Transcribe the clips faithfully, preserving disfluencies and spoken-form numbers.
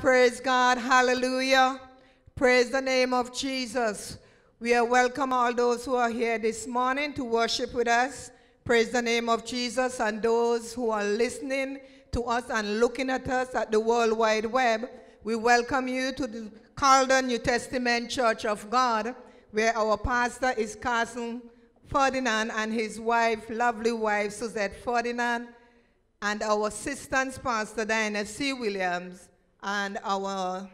Praise God. Hallelujah. Praise the name of Jesus. We are welcome all those who are here this morning to worship with us. Praise the name of Jesus. And those who are listening to us and looking at us at the World Wide Web, we welcome you to the Calder New Testament Church of God, where our pastor is Carson Ferdinand and his wife, lovely wife, Suzette Ferdinand, and our assistant pastor, Diana C. Williams, and our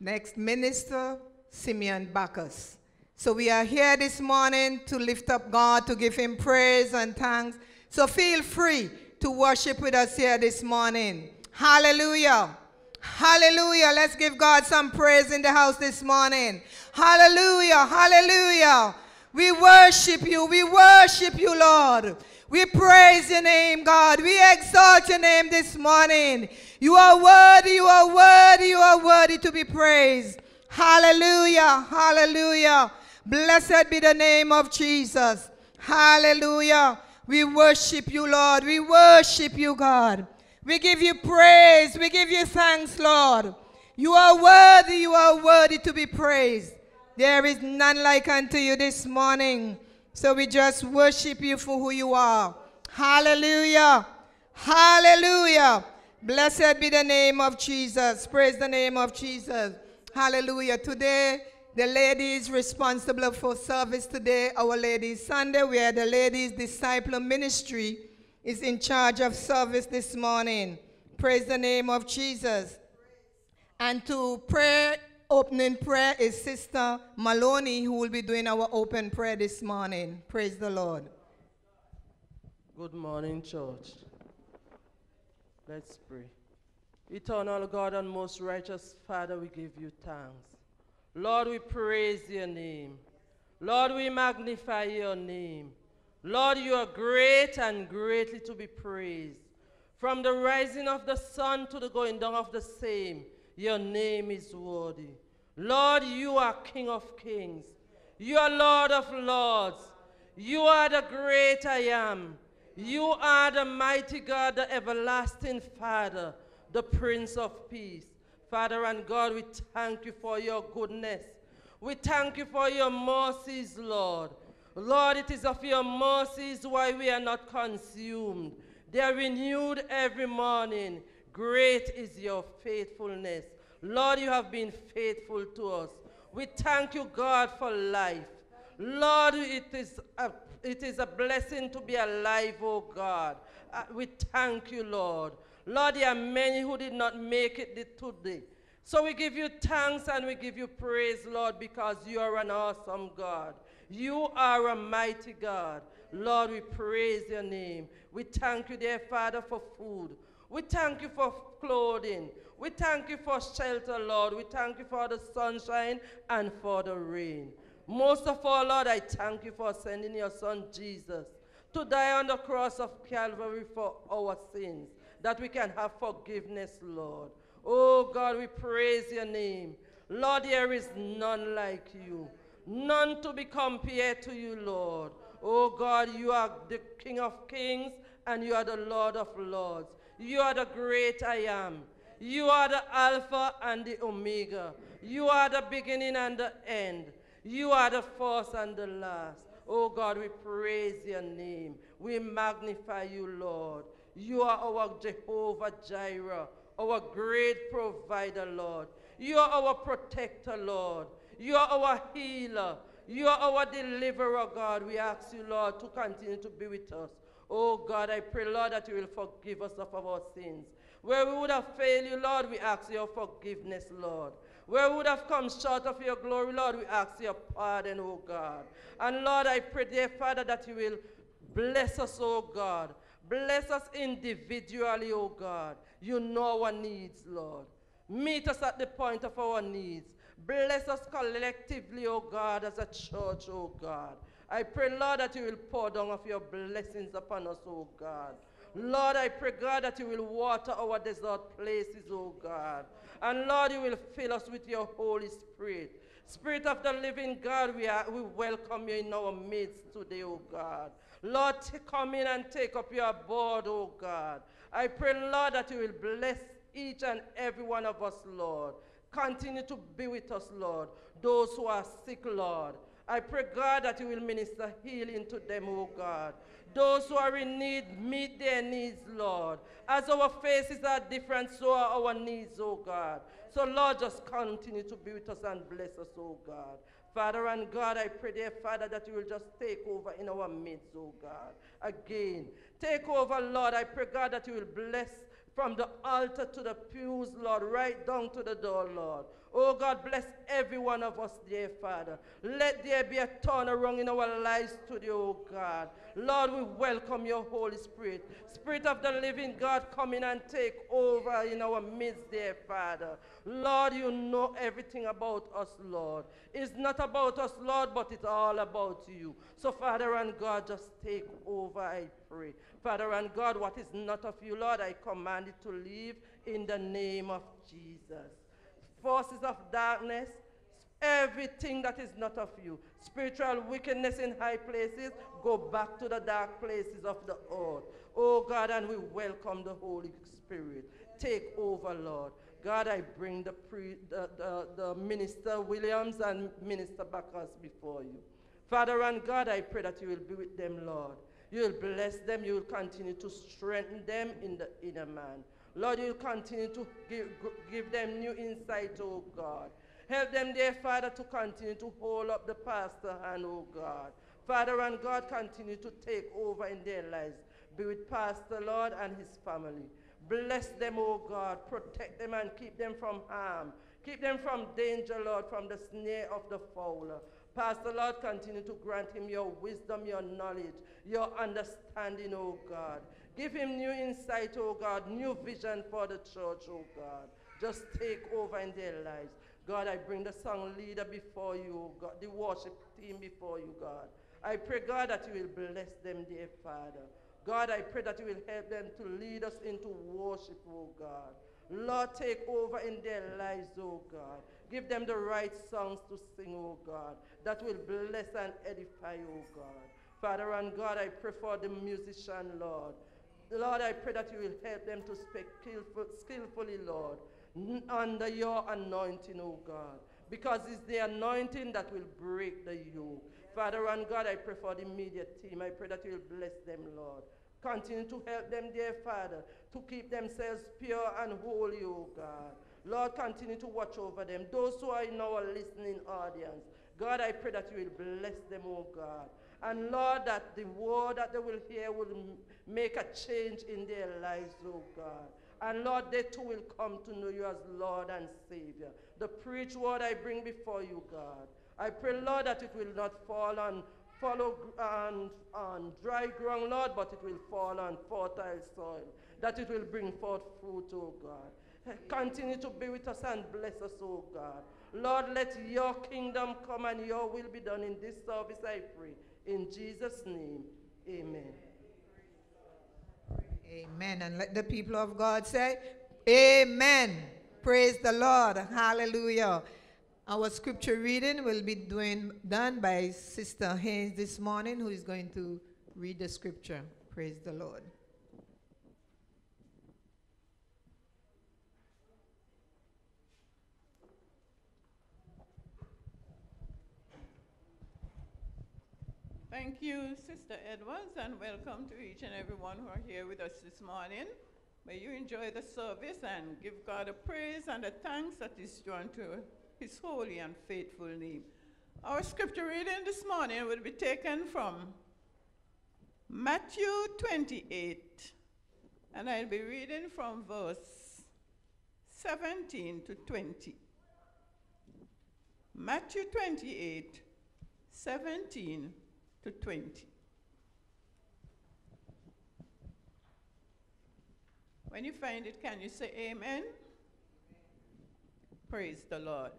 next minister, Simeon Bacchus. So we are here this morning to lift up God, to give him praise and thanks. So feel free to worship with us here this morning. Hallelujah. Hallelujah. Let's give God some praise in the house this morning. Hallelujah. Hallelujah. We worship you. We worship you, Lord. We praise your name, God. We exalt your name this morning. You are worthy. You are worthy. You are worthy to be praised. Hallelujah. Hallelujah. Blessed be the name of Jesus. Hallelujah. We worship you, Lord. We worship you, God. We give you praise. We give you thanks, Lord. You are worthy. You are worthy to be praised. There is none like unto you this morning. So we just worship you for who you are. Hallelujah. Hallelujah. Blessed be the name of Jesus. Praise the name of Jesus. Hallelujah. Today, the ladies responsible for service today, Our Ladies Sunday, where the Ladies Disciple Ministry is in charge of service this morning. Praise the name of Jesus. And to pray, opening prayer is Sister Maloney, who will be doing our open prayer this morning. Praise the Lord. Good morning, church. Let's pray. Eternal God and most righteous Father, we give you thanks. Lord, we praise your name. Lord, we magnify your name. Lord, you are great and greatly to be praised. From the rising of the sun to the going down of the same, your name is worthy. Lord, you are King of kings. You are Lord of lords. You are the great I am. You are the mighty God, the everlasting Father, the Prince of Peace. Father and God, we thank you for your goodness. We thank you for your mercies, Lord. Lord, it is of your mercies why we are not consumed. They are renewed every morning. Great is your faithfulness. Lord, you have been faithful to us. We thank you, God, for life. Lord, it is a, it is a blessing to be alive, oh God. Uh, we thank you, Lord. Lord, there are many who did not make it today. So we give you thanks and we give you praise, Lord, because you are an awesome God. You are a mighty God. Lord, we praise your name. We thank you, dear Father, for food. We thank you for clothing. We thank you for shelter, Lord. We thank you for the sunshine and for the rain. Most of all, Lord, I thank you for sending your son, Jesus, to die on the cross of Calvary for our sins, that we can have forgiveness, Lord. Oh, God, we praise your name. Lord, there is none like you, none to be compared to you, Lord. Oh, God, you are the King of kings, and you are the Lord of lords. You are the great I am. You are the Alpha and the Omega. You are the beginning and the end. You are the first and the last. Oh, God, we praise your name. We magnify you, Lord. You are our Jehovah Jireh, our great provider, Lord. You are our protector, Lord. You are our healer. You are our deliverer, God. We ask you, Lord, to continue to be with us. Oh, God, I pray, Lord, that you will forgive us of our sins. Where we would have failed you, Lord, we ask your forgiveness, Lord. Where we would have come short of your glory, Lord, we ask your pardon, oh, God. And, Lord, I pray, dear Father, that you will bless us, oh, God. Bless us individually, oh, God. You know our needs, Lord. Meet us at the point of our needs. Bless us collectively, oh, God, as a church, oh, God. I pray, Lord, that you will pour down of your blessings upon us, oh God. Lord, I pray, God, that you will water our desert places, oh God. And Lord, you will fill us with your Holy Spirit. Spirit of the living God, we, are, we welcome you in our midst today, oh God. Lord, come in and take up your abode, oh God. I pray, Lord, that you will bless each and every one of us, Lord. Continue to be with us, Lord. Those who are sick, Lord, I pray, God, that you will minister healing to them, oh God. Those who are in need, meet their needs, Lord. As our faces are different, so are our needs, oh God. So, Lord, just continue to be with us and bless us, oh God. Father and God, I pray, dear Father, that you will just take over in our midst, oh God. Again, take over, Lord. I pray, God, that you will bless from the altar to the pews, Lord, right down to the door, Lord. Oh God, bless every one of us, dear Father. Let there be a turnaround in our lives today, oh God. Lord, we welcome your Holy Spirit. Spirit of the living God, come in and take over in our midst, dear Father. Lord, you know everything about us, Lord. It's not about us, Lord, but it's all about you. So, Father and God, just take over, I pray. Father and God, what is not of you, Lord, I command it to leave in the name of Jesus. Forces of darkness, everything that is not of you, spiritual wickedness in high places, go back to the dark places of the earth. Oh God, and we welcome the Holy Spirit. Take over, Lord. God, I bring the, pre, the, the, the Minister Williams and Minister Bacchus before you. Father and God, I pray that you will be with them, Lord. You will bless them. You will continue to strengthen them in the inner man. Lord, you will continue to give, give them new insight, oh God. Help them, dear Father, to continue to hold up the pastor hand, oh God. Father and God, continue to take over in their lives. Be with Pastor, Lord, and his family. Bless them, oh God. Protect them and keep them from harm. Keep them from danger, Lord, from the snare of the fowler. Pastor, Lord, continue to grant him your wisdom, your knowledge, your understanding, oh God. Give him new insight, oh God, new vision for the church, oh God. Just take over in their lives. God, I bring the song leader before you, oh God, the worship team before you, God. I pray, God, that you will bless them, dear Father. God, I pray that you will help them to lead us into worship, oh God. Lord, take over in their lives, oh God. Give them the right songs to sing, oh God, that will bless and edify, oh God. Father and God, I pray for the musician, Lord. Lord, I pray that you will help them to speak skillful, skillfully, Lord, under your anointing, oh God, because it's the anointing that will break the yoke. Father and God, I pray for the media team. I pray that you will bless them, Lord. Continue to help them, dear Father, to keep themselves pure and holy, oh God. Lord, continue to watch over them. Those who are in our listening audience, God, I pray that you will bless them, oh God. And Lord, that the word that they will hear will make a change in their lives, oh God. And Lord, they too will come to know you as Lord and Savior. The preach word I bring before you, God. I pray, Lord, that it will not fall on, follow on, on dry ground, Lord, but it will fall on fertile soil, that it will bring forth fruit, oh God. Continue to be with us and bless us, oh God. Lord, let your kingdom come and your will be done in this service, I pray. In Jesus' name, amen. Amen. And let the people of God say, amen. Praise the Lord. Hallelujah. Our scripture reading will be doing, done by Sister Haynes this morning, who is going to read the scripture. Praise the Lord. Thank you, Sister Edwards, and welcome to each and everyone who are here with us this morning. May you enjoy the service and give God a praise and a thanks that is due unto his holy and faithful name. Our scripture reading this morning will be taken from Matthew twenty-eight, and I'll be reading from verse seventeen to twenty. Matthew twenty-eight, seventeen to twenty. When you find it, can you say amen? Amen. Praise the Lord.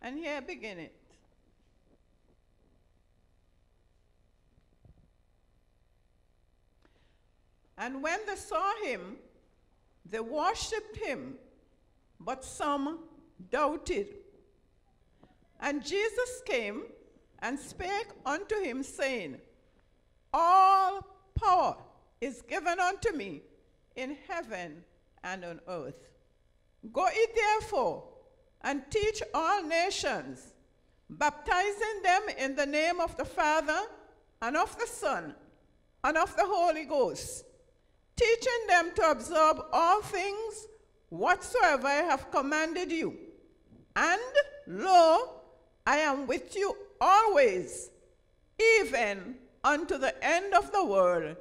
And here begin it. And when they saw him, they worshipped him, but some doubted. And Jesus came and spake unto him, saying, All power is given unto me in heaven and on earth. Go ye therefore, and teach all nations, baptizing them in the name of the Father, and of the Son, and of the Holy Ghost, teaching them to observe all things whatsoever I have commanded you. And, lo, I am with you always, even unto the end of the world.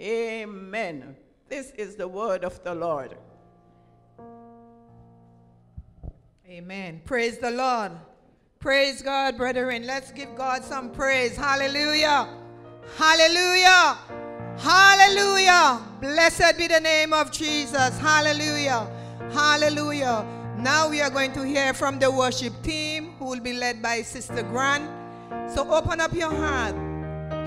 Amen. This is the word of the Lord. Amen. Praise the Lord. Praise God, brethren. Let's give God some praise. Hallelujah. Hallelujah. Hallelujah. Blessed be the name of Jesus. Hallelujah. Hallelujah. Now we are going to hear from the worship team, who will be led by Sister Grant. So open up your heart.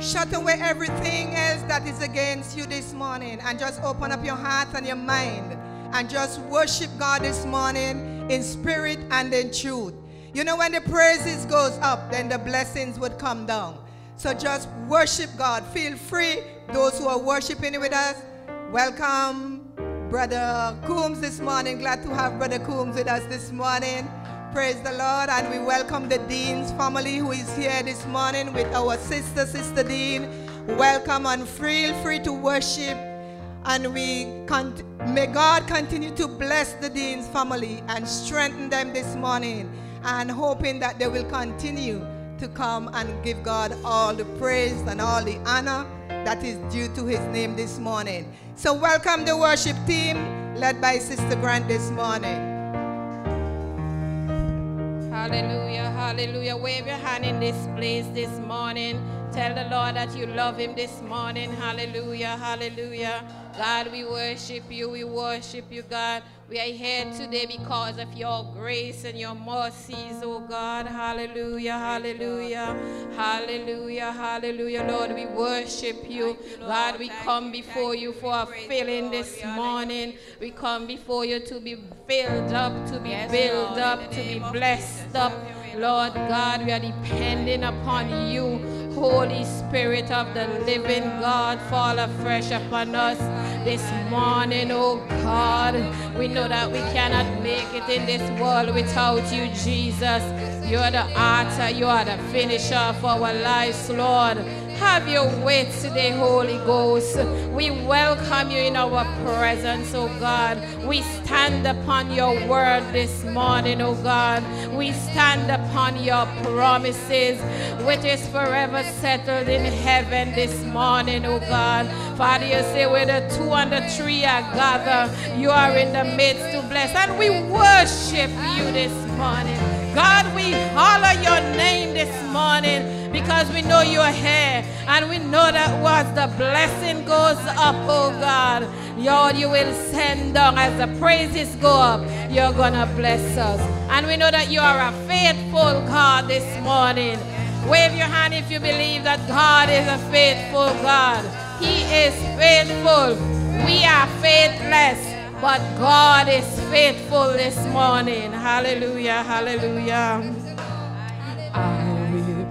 Shut away everything else that is against you this morning, and just open up your heart and your mind, and just worship God this morning in spirit and in truth. You know, when the praises goes up, then the blessings would come down. So just worship God. Feel free. Those who are worshiping with us, welcome Brother Coombs this morning. Glad to have Brother Coombs with us this morning. Praise the Lord. And we welcome the Dean's family who is here this morning with our sister, Sister Dean. Welcome, and feel free to worship. And we may God continue to bless the Dean's family and strengthen them this morning, and hoping that they will continue to come and give God all the praise and all the honor that is due to his name this morning. So welcome the worship team led by Sister Grant this morning. Hallelujah, hallelujah. Wave your hand in this place this morning. Tell the Lord that you love him this morning. Hallelujah, hallelujah. God, we worship you, we worship you, God. We are here today because of your grace and your mercies, oh God. Hallelujah, hallelujah, hallelujah, hallelujah. Lord, we worship you. God, we come before you for a filling this morning. We come before you to be filled up, to be built up, to be blessed up. Lord God, we are depending upon you. Holy Spirit of the living God, fall afresh upon us this morning, oh God. We know that we cannot make it in this world without you, Jesus. You are the author, you are the finisher of our lives, Lord. Have your way today, Holy Ghost. We welcome you in our presence, oh God. We stand upon your word this morning, oh God. We stand upon your promises, which is forever settled in heaven this morning, oh God. Father, you say where the two and the three are gathered, you are in the midst to bless. And we worship you this morning. God, we holler your name this morning, because we know you're here, and we know that once the blessing goes up, oh God, Lord, you will send down. As the praises go up, you're gonna bless us. And we know that you are a faithful God this morning. Wave your hand if you believe that God is a faithful God. He is faithful. We are faithless, but God is faithful this morning. Hallelujah, hallelujah.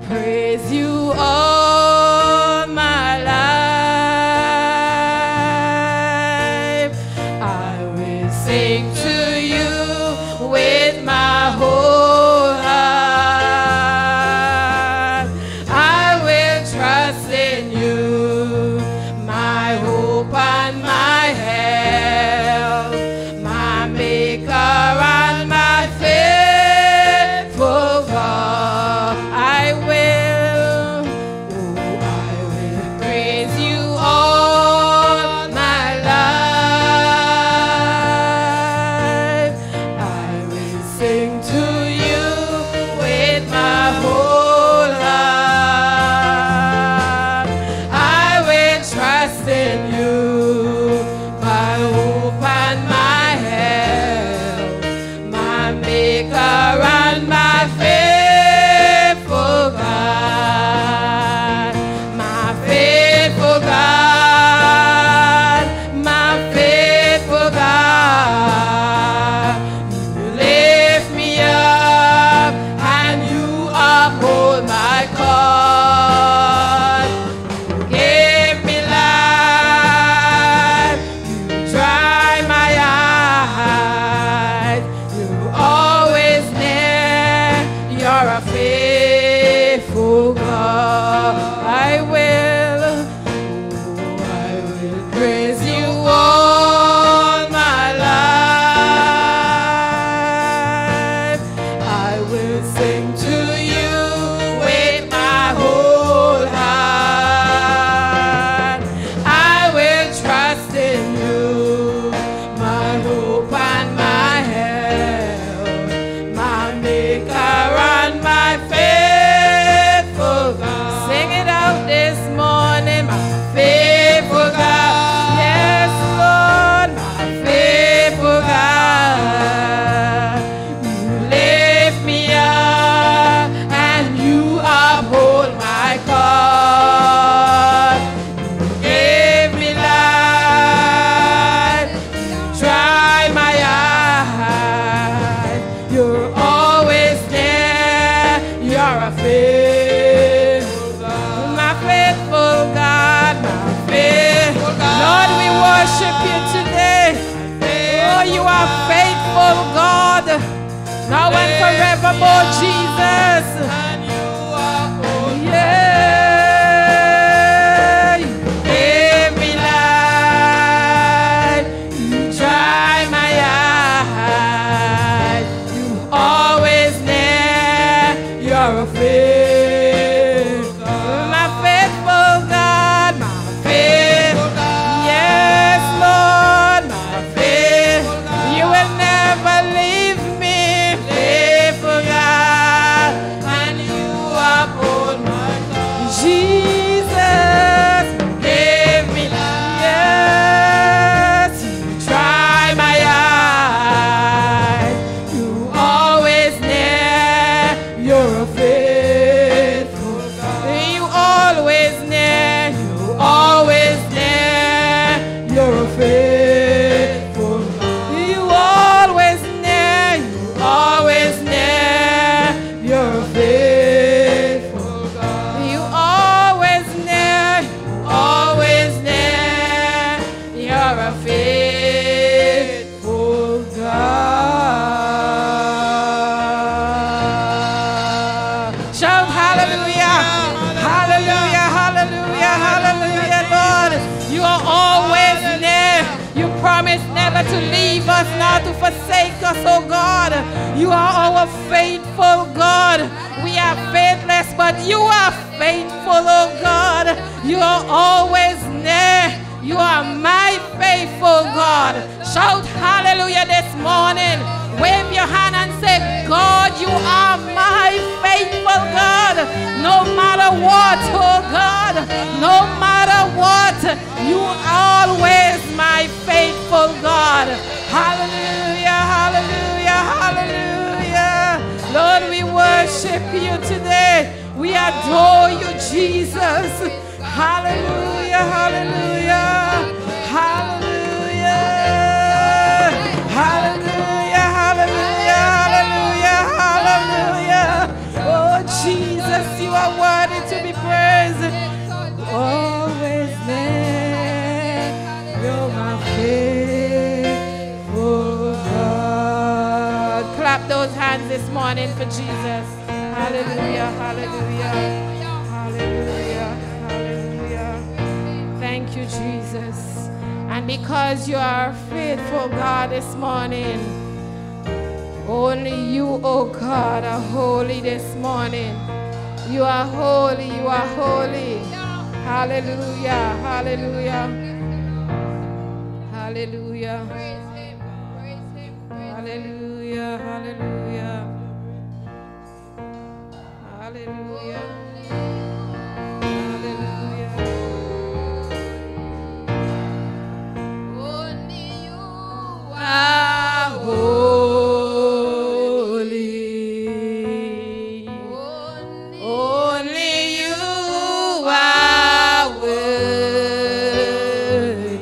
Praise you all my life. I will sing to you with my whole heart. I will trust in you, my hope and my help, my maker and my faithful God. I will all my life are more, Jesus. And you are more. Yeah. Give me life. You dry my eyes. You always there. You're a faithful God. My faithful God. My faithful God. Yes, Lord. My faithful God. You will never leave me. Faithful God. And you are bold, my God. Jesus. Give me life. Yes. You dry my eyes. You always near. You're a faithful God. You always near. You always near. You're a faithful God. You always near. You always near. You're a faithful God. You always near. You always near. You're a faithful God. Shout hallelujah. Hallelujah. Hallelujah. Hallelujah, Lord. You are always near. You promise never to leave us, not to forsake us, oh God. You are our faithful God. We are faithless, but you are faithful, oh God. You are always near. You are my faithful God. Shout hallelujah this morning. Wave your hand and say, God, you are my faithful God. No matter what, oh God, no matter what, you are always my faithful God. Hallelujah, hallelujah, hallelujah. Lord, we worship you today. We adore you, Jesus. Hallelujah, hallelujah, hallelujah, hallelujah, hallelujah, hallelujah, hallelujah. Oh Jesus, you are worthy to be praised. Always there, you're my faithful God. Clap those hands this morning for Jesus. Hallelujah, hallelujah. Thank you, Jesus. And because you are faithful, God, this morning, only you, oh God, are holy this morning. You are holy, you are holy. Hallelujah, hallelujah. Hallelujah. Praise him, praise him, hallelujah, hallelujah. Hallelujah. Holy, only you are worthy.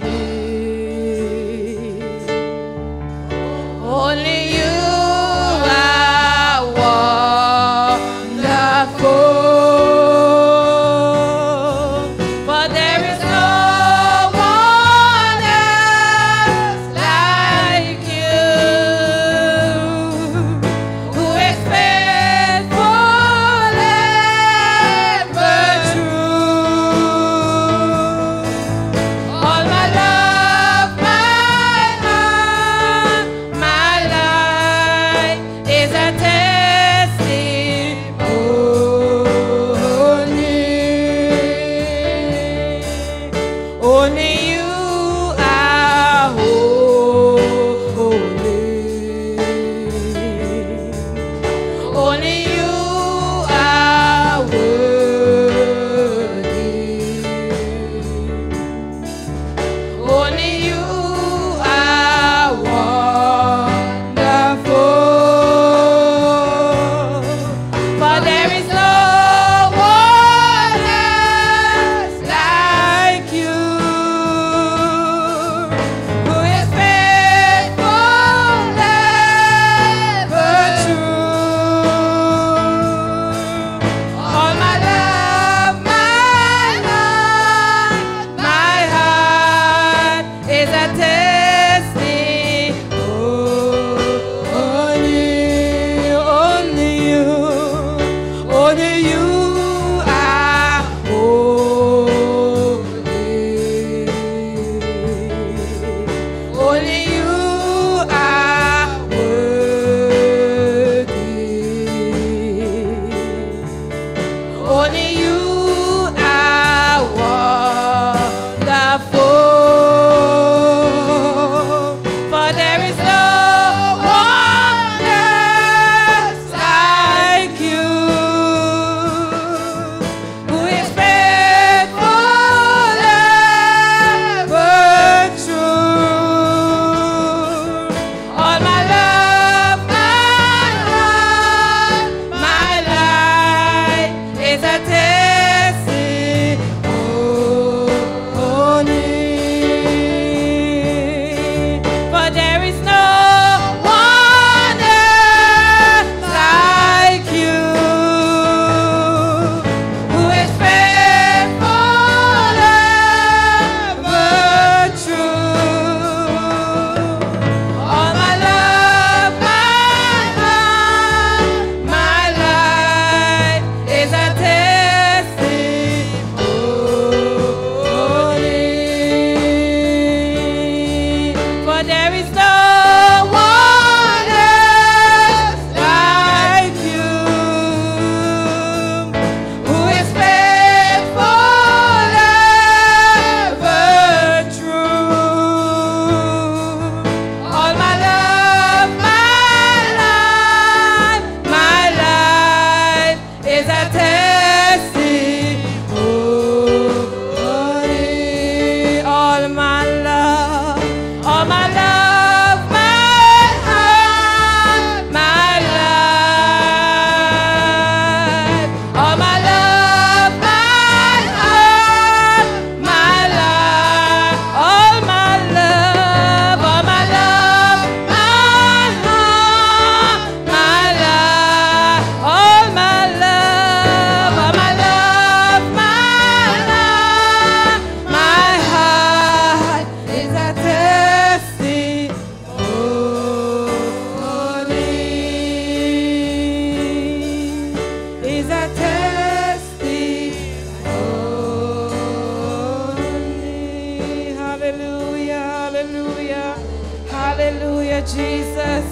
Jesus.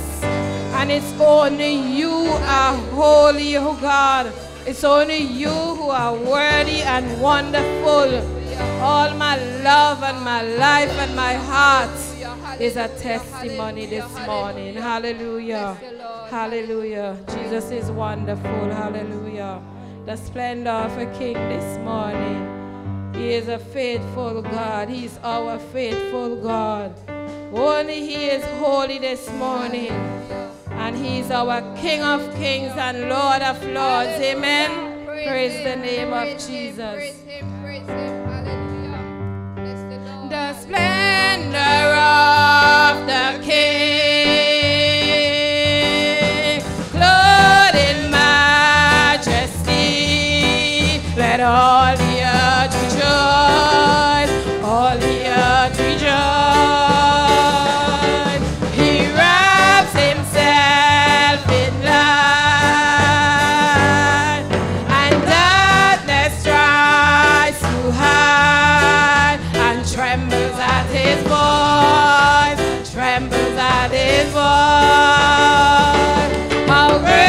And it's only you are holy, oh God. It's only you who are worthy and wonderful. All my love and my life and my heart is a testimony this morning. Hallelujah. Hallelujah. Jesus is wonderful. Hallelujah. The splendor of a king this morning. He is a faithful God. He is our faithful God. Only He is holy this morning. And He is our King of kings and Lord of lords. Amen. Praise the name of Jesus. The splendor of the King. Let all the earth rejoice, all the earth rejoice. He wraps himself in light, and darkness tries to hide, and trembles at his voice, trembles at his voice. How great!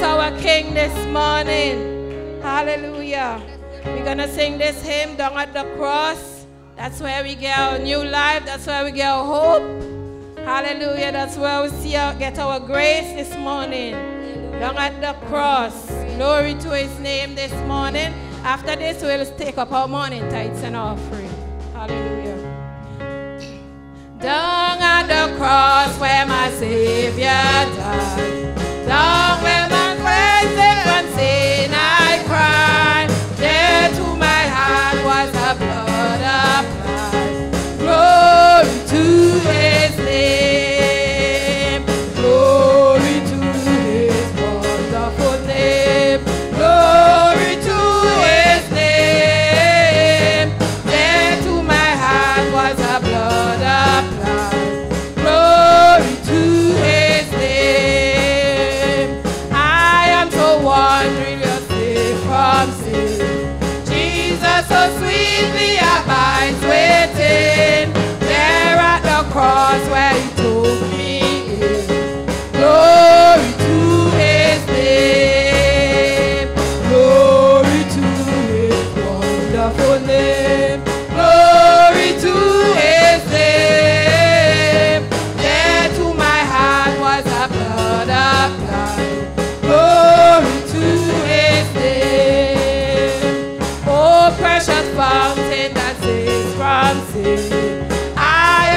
That's our King this morning. Hallelujah. We're going to sing this hymn, Down at the Cross. That's where we get our new life. That's where we get our hope. Hallelujah. That's where we see our, get our grace this morning. Down at the cross. Glory to his name this morning. After this, we'll take up our morning tithes and offering. Hallelujah. Down at the cross where my Savior died. Down where my present one sin I cried. There to my heart was the blood applied. Glory to his name. Glory to his wonderful name. Glory to his name. There to my heart was the blood applied. Glory to his name. I am so wondrously from sin. Jesus so sweetly abides within. There at the cross where he took me in. Glory to his name. Glory to his wonderful name. Glory to his name. There to my heart was a blood applied. Glory to his name. Oh, precious fountain that sings from sin. I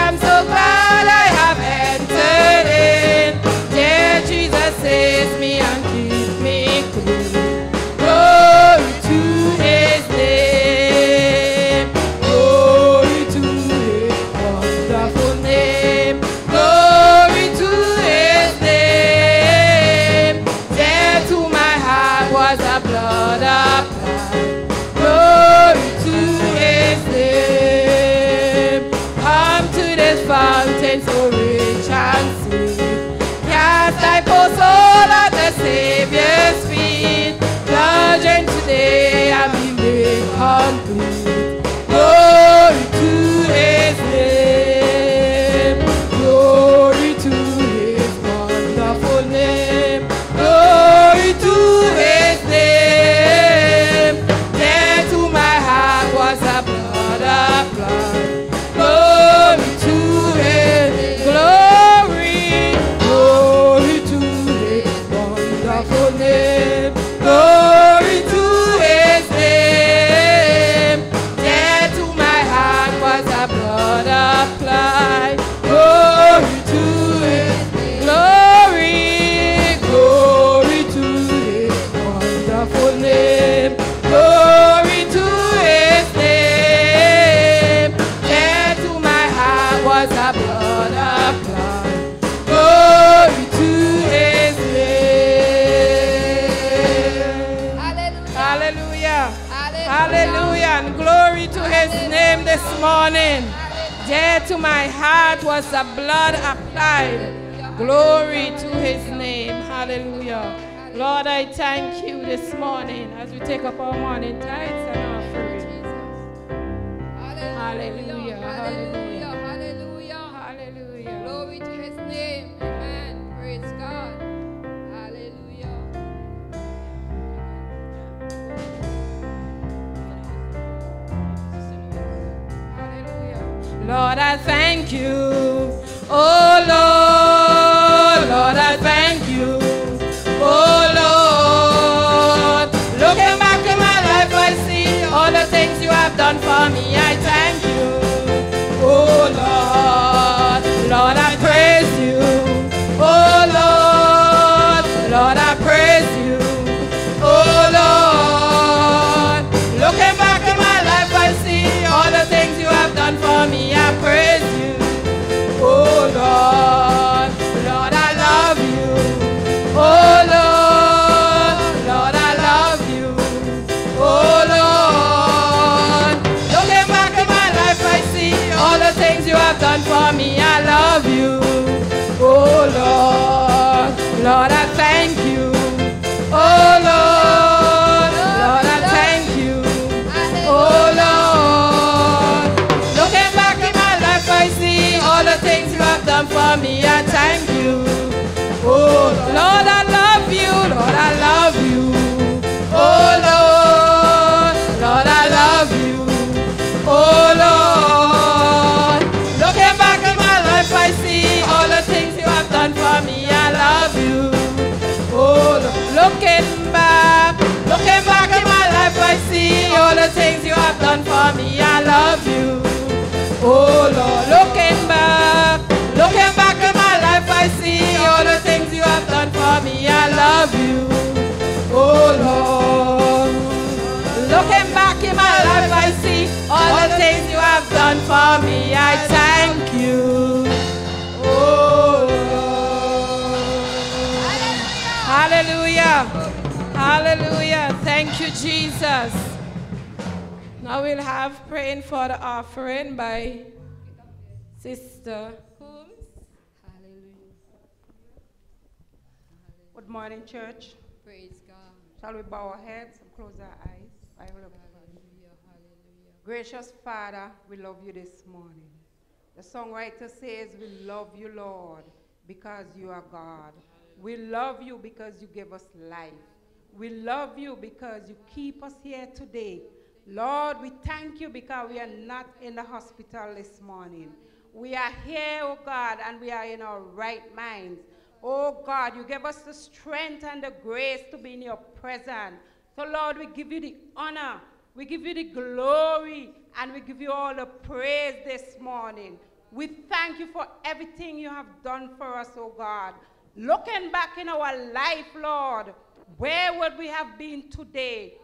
am so glad I have entered in. There Jesus saves me and keeps me clean. Glory to his name. Glory to his wonderful name. Glory to his name. There to my heart was a blood applied. Glory to his name. Come to this fountain so rich and sweet. Cast thy poor soul at the Savior's feet. Plunge in today and be made complete. Glory to his name. Glory to his wonderful name. Glory to his name. There to my heart was a blood applied. Glory to his glory. Glory to his wonderful name. Glory to his name. There to my heart was a blood applied. Glory to his glory. Glory to his wonderful name. Glory to his name. There to my heart was a blood applied. Glory to his name. Hallelujah. Hallelujah. And glory to his name this morning. Dear to my heart was the blood applied. Glory to his name. Hallelujah. Lord, I thank you this morning as we take up our morning tithes and offerings. Hallelujah. Hallelujah. Hallelujah. Hallelujah. Glory to his name. Amen. Praise God. Hallelujah. Hallelujah. Lord, I thank you. Oh Lord, Lord, I thank you. Oh Lord, looking back in my life, I see all the things you have done for me. I thank you. Oh Lord, Lord, I praise you. Oh Lord, Lord, I praise you. Oh Lord, looking back in my life, I see all the things you have done for me. I praise you. Oh Lord, Lord, I love you. Oh Lord, Lord, I love you. Oh Lord, looking back at my life, I see all the things you have done for me. I love you. Oh Lord, Lord, I thank you. Oh Lord, Lord, I thank you. Oh Lord, looking back at my life, I see all the things you have done for me. I thank you. Oh Lord, I love you. Lord, I love you. me, I love you. Oh Lord, looking back, looking back at my life, I see all the things you have done for me, I love you. Oh Lord, looking back in my life, I see all the things you have done for me, I thank you. Oh Lord, hallelujah, hallelujah, thank you Jesus. Now we'll have praying for the offering by Sister Coombs. Hallelujah. Good morning, church. Praise God. Shall we bow our heads and close our eyes? Hallelujah, hallelujah. Gracious Father, we love you this morning. The songwriter says, we love you, Lord, because you are God. We love you because you give us life. We love you because you keep us here today. Lord, we thank you because we are not in the hospital this morning. We are here, oh God, and we are in our right minds. Oh God, you gave us the strength and the grace to be in your presence. So Lord, we give you the honor, we give you the glory, and we give you all the praise this morning. We thank you for everything you have done for us, oh God. Looking back in our life, Lord, where would we have been today?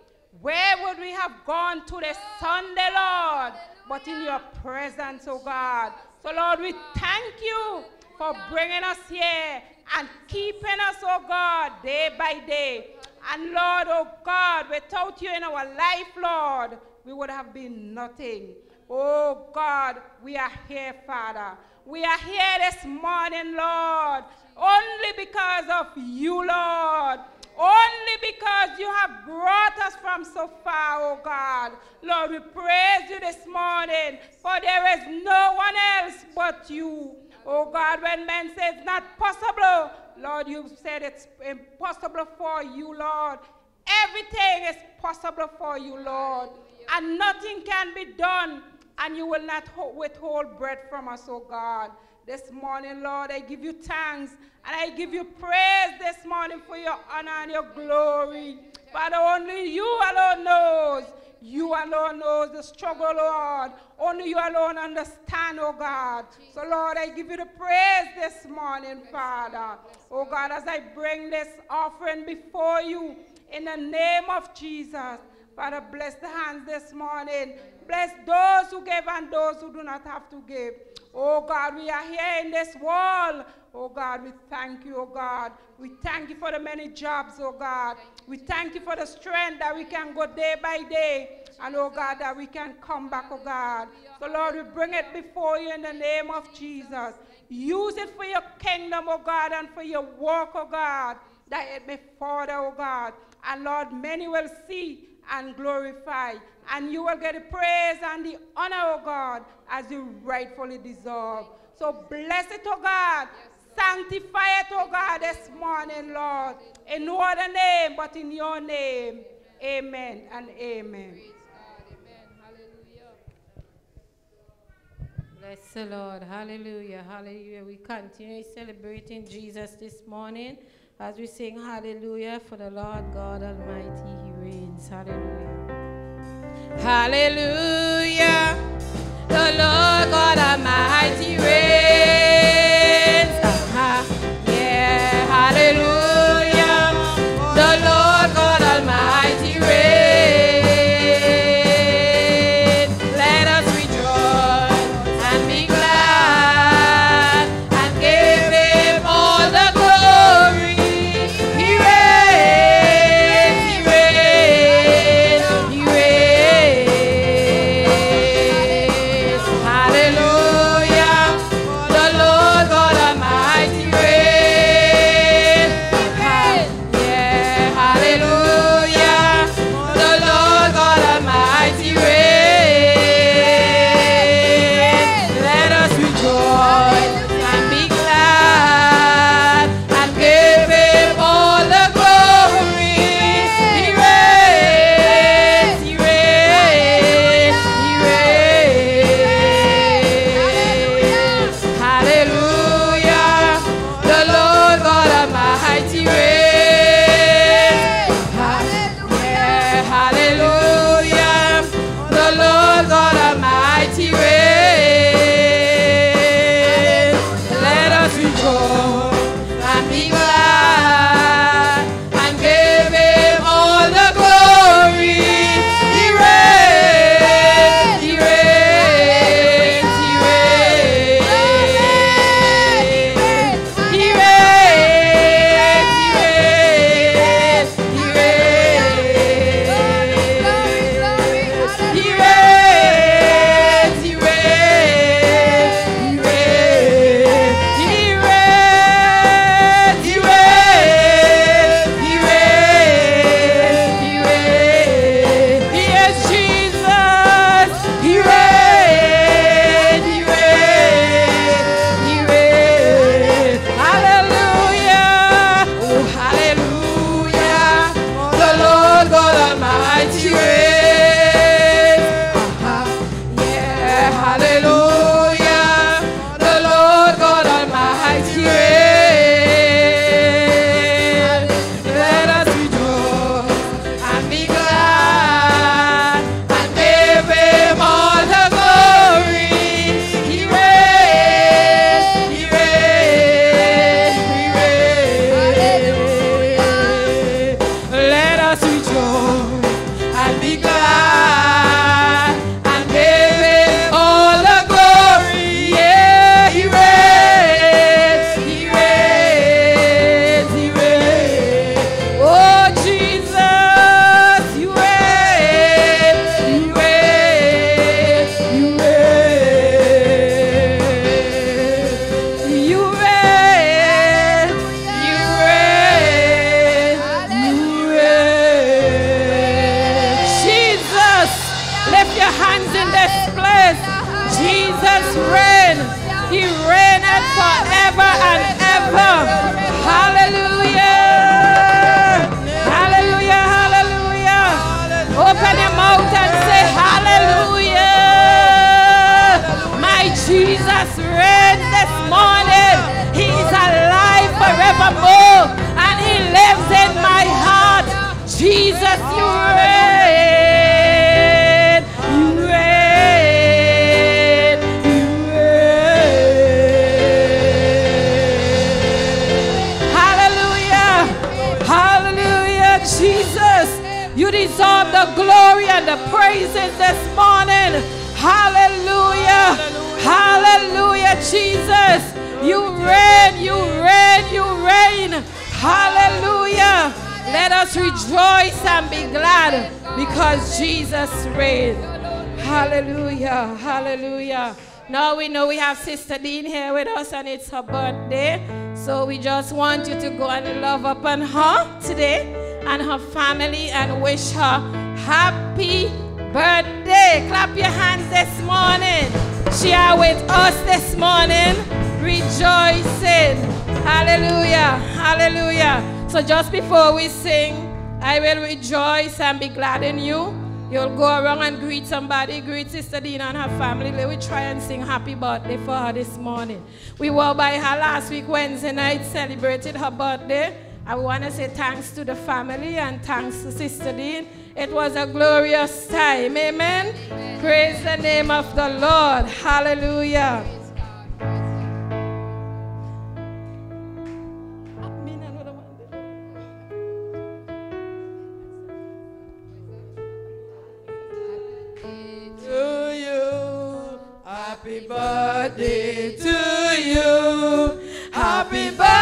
Where would we have gone to this Sunday, Lord? But in your presence, oh God. So, Lord, we thank you for bringing us here and keeping us, oh God, day by day. And, Lord, oh God, without you in our life, Lord, we would have been nothing. Oh God, we are here, Father. We are here this morning, Lord, only because of you, Lord. Only because you have brought us from so far, oh God. Lord, we praise you this morning, for there is no one else but you. Oh God, when men say it's not possible, Lord, you said it's impossible for you, Lord. Everything is possible for you, Lord, and nothing can be done, and you will not withhold bread from us, oh God. This morning, Lord, I give you thanks and I give you praise this morning for your honor and your glory. Father, only you alone knows. You alone knows the struggle, Lord. Only you alone understand, oh God. So, Lord, I give you the praise this morning, Father. Oh God, as I bring this offering before you in the name of Jesus, Father, bless the hands this morning. Bless those who give and those who do not have to give. Oh God, we are here in this world. Oh God, we thank you, oh God. We thank you for the many jobs, oh God. We thank you for the strength that we can go day by day. And oh God, that we can come back, oh God. So Lord, we bring it before you in the name of Jesus. Use it for your kingdom, oh God, and for your work, oh God, that it may further, oh God. And Lord, many will see and glorify, and you will get the praise and the honor, oh God, as you rightfully deserve. So bless it, oh God. Sanctify it, oh God, this morning, Lord. In no other name but in your name. Amen and amen. Praise God. Amen. Hallelujah. Bless the Lord. Hallelujah. Hallelujah. We continue celebrating Jesus this morning as we sing hallelujah, for the Lord God Almighty, he reigns. Hallelujah. Hallelujah. The Lord God Almighty reigns. Uh-huh. Yeah, hallelujah. The Lord God Almighty reigns. Let us rejoice and be glad and give him all the glory. He reigns, he reigns, he reigns. Christ reign. He reigneth forever and ever. Hallelujah. Hallelujah. Hallelujah. Open your mouth and say hallelujah. My Jesus reigns this morning. He is alive forevermore, and he lives in my heart. Jesus, you reign. Deserve the glory and the praises this morning. Hallelujah. Hallelujah, Jesus. You reign, you reign, you reign. Hallelujah. Let us rejoice and be glad because Jesus reigns. Hallelujah. Hallelujah. Now we know we have Sister Dean here with us, and it's her birthday. So we just want you to go and love upon her today and her family, and wish her happy birthday. Clap your hands this morning. She are with us this morning, rejoicing. Hallelujah, hallelujah. So just before we sing, I will rejoice and be glad in you. You'll go around and greet somebody, greet Sister Dina and her family. Let we try and sing happy birthday for her this morning. We were by her last week Wednesday night, celebrated her birthday. I want to say thanks to the family and thanks to Sister Dean. It was a glorious time. Amen? Amen. Praise the name of the Lord. Hallelujah. Praise God. Praise God. To you. Happy birthday to you. Happy birthday.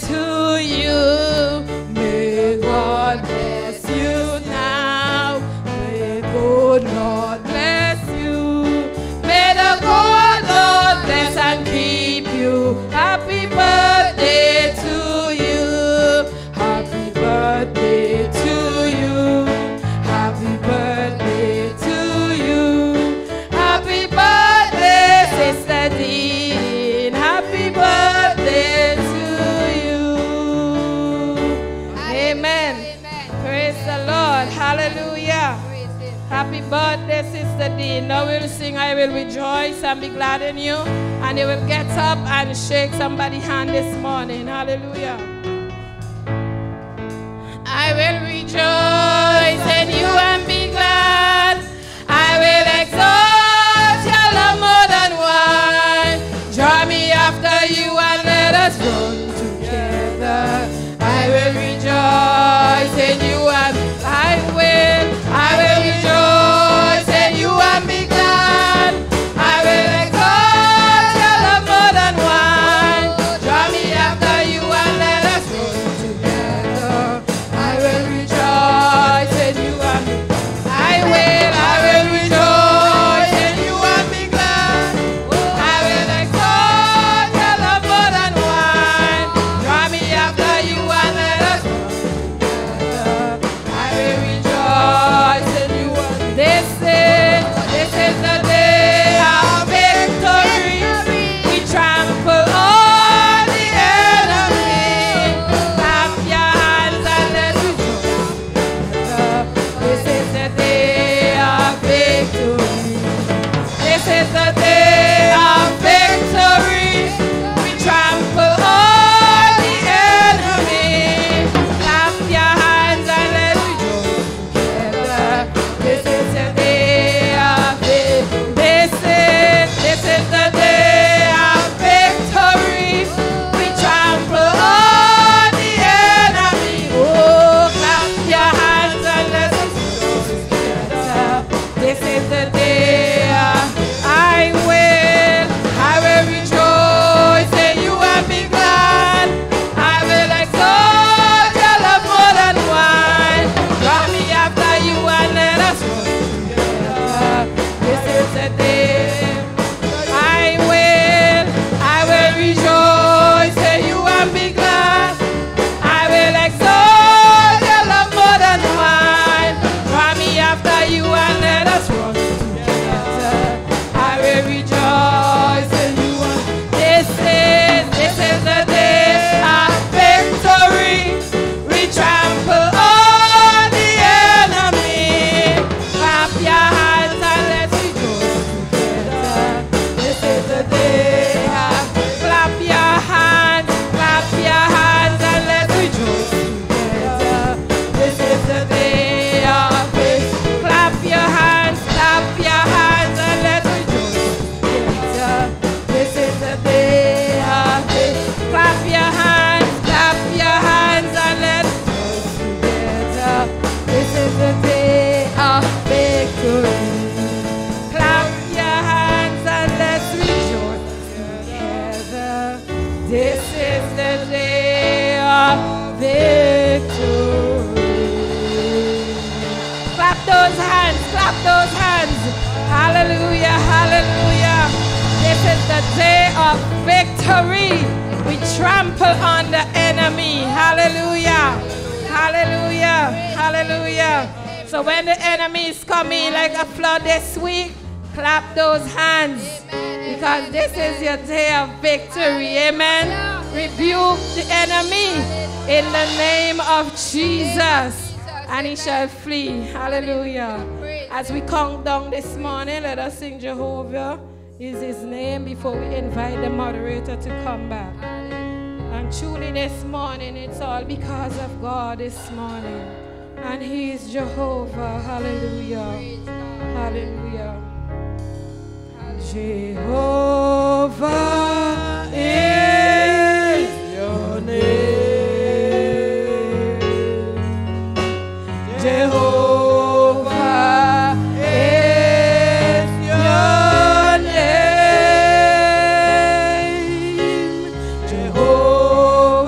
to you. May God bless you now. May good Lord bless you. May the good Lord bless and keep you. Happy birthday to you. Happy birthday to you. Happy birthday to you. Happy birthday, Sister Dean. Happy birthday to you. Amen. Amen. Praise the Lord. Hallelujah. Happy birthday, Sister Dean. Now we'll sing, I will rejoice and be glad in you. And you will get up and shake somebody's hand this morning. Hallelujah. I will rejoice in you and be glad. I will exalt your love more than wine. Draw me after you and let us run together. I will rejoice in you and I will, I will. those hands, clap those hands. Hallelujah, hallelujah. This is the day of victory. We trample on the enemy. Hallelujah, hallelujah, hallelujah. So when the enemy is coming like a flood this week, clap those hands, because this is your day of victory. Amen. Rebuke the enemy in the name of Jesus, and he shall flee. Hallelujah. As we count down this morning, let us sing Jehovah is his name before we invite the moderator to come back. And truly this morning, it's all because of God this morning. And he is Jehovah. Hallelujah. Hallelujah. Jehovah is your name. Jehovah is your name. Jehovah is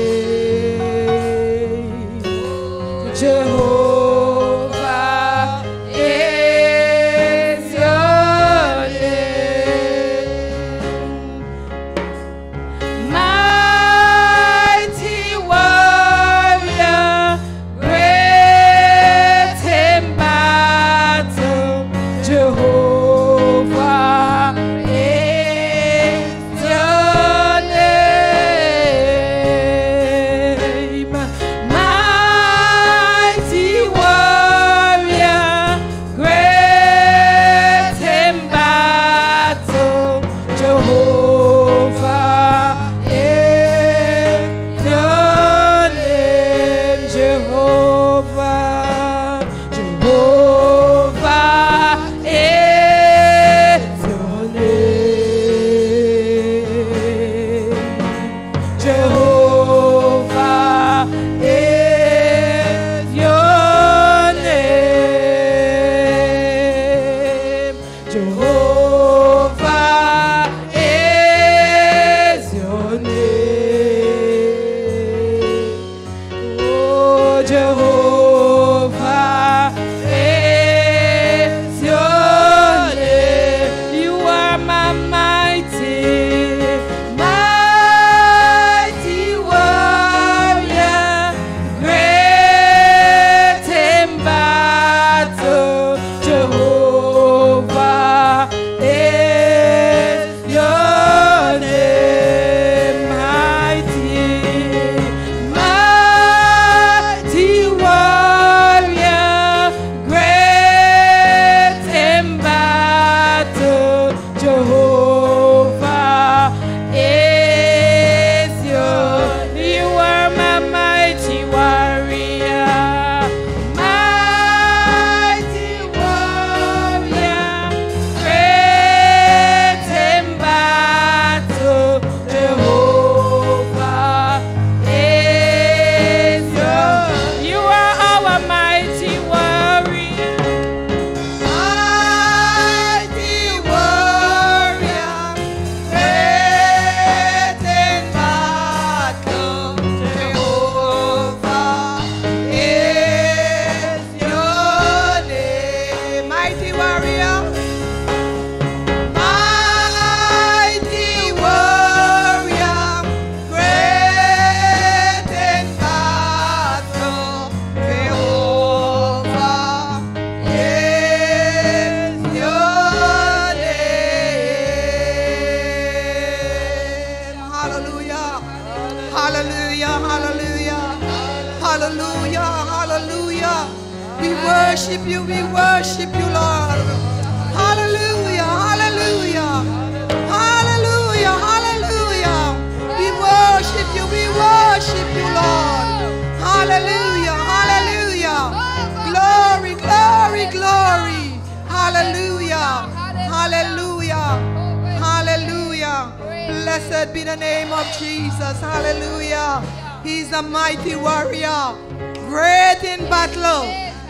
your name.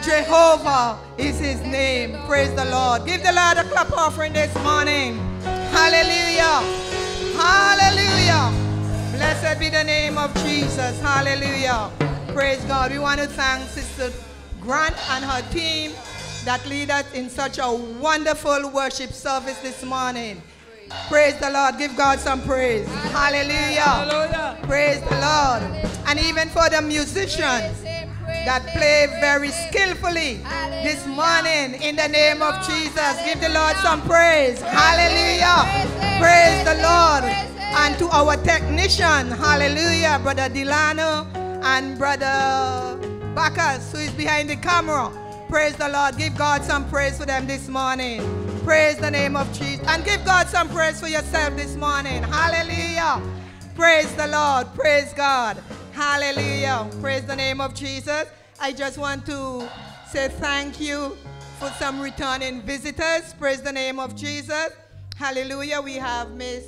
Jehovah. Blessed be the name of Jesus. Hallelujah. Praise God. We want to thank Sister Grant and her team that lead us in such a wonderful worship service this morning. Praise the Lord. Give God some praise. Hallelujah. Hallelujah. Praise the Lord. And even for the musicians that play very skillfully this morning in the name of Jesus. Give the Lord some praise. Hallelujah. Praise the Lord. And to our technician, hallelujah, Brother Delano and Brother Bacchus, who is behind the camera. Praise the Lord. Give God some praise for them this morning. Praise the name of Jesus. And give God some praise for yourself this morning. Hallelujah. Praise the Lord. Praise God. Hallelujah. Praise the name of Jesus. I just want to say thank you for some returning visitors. Praise the name of Jesus. Hallelujah. We have Miss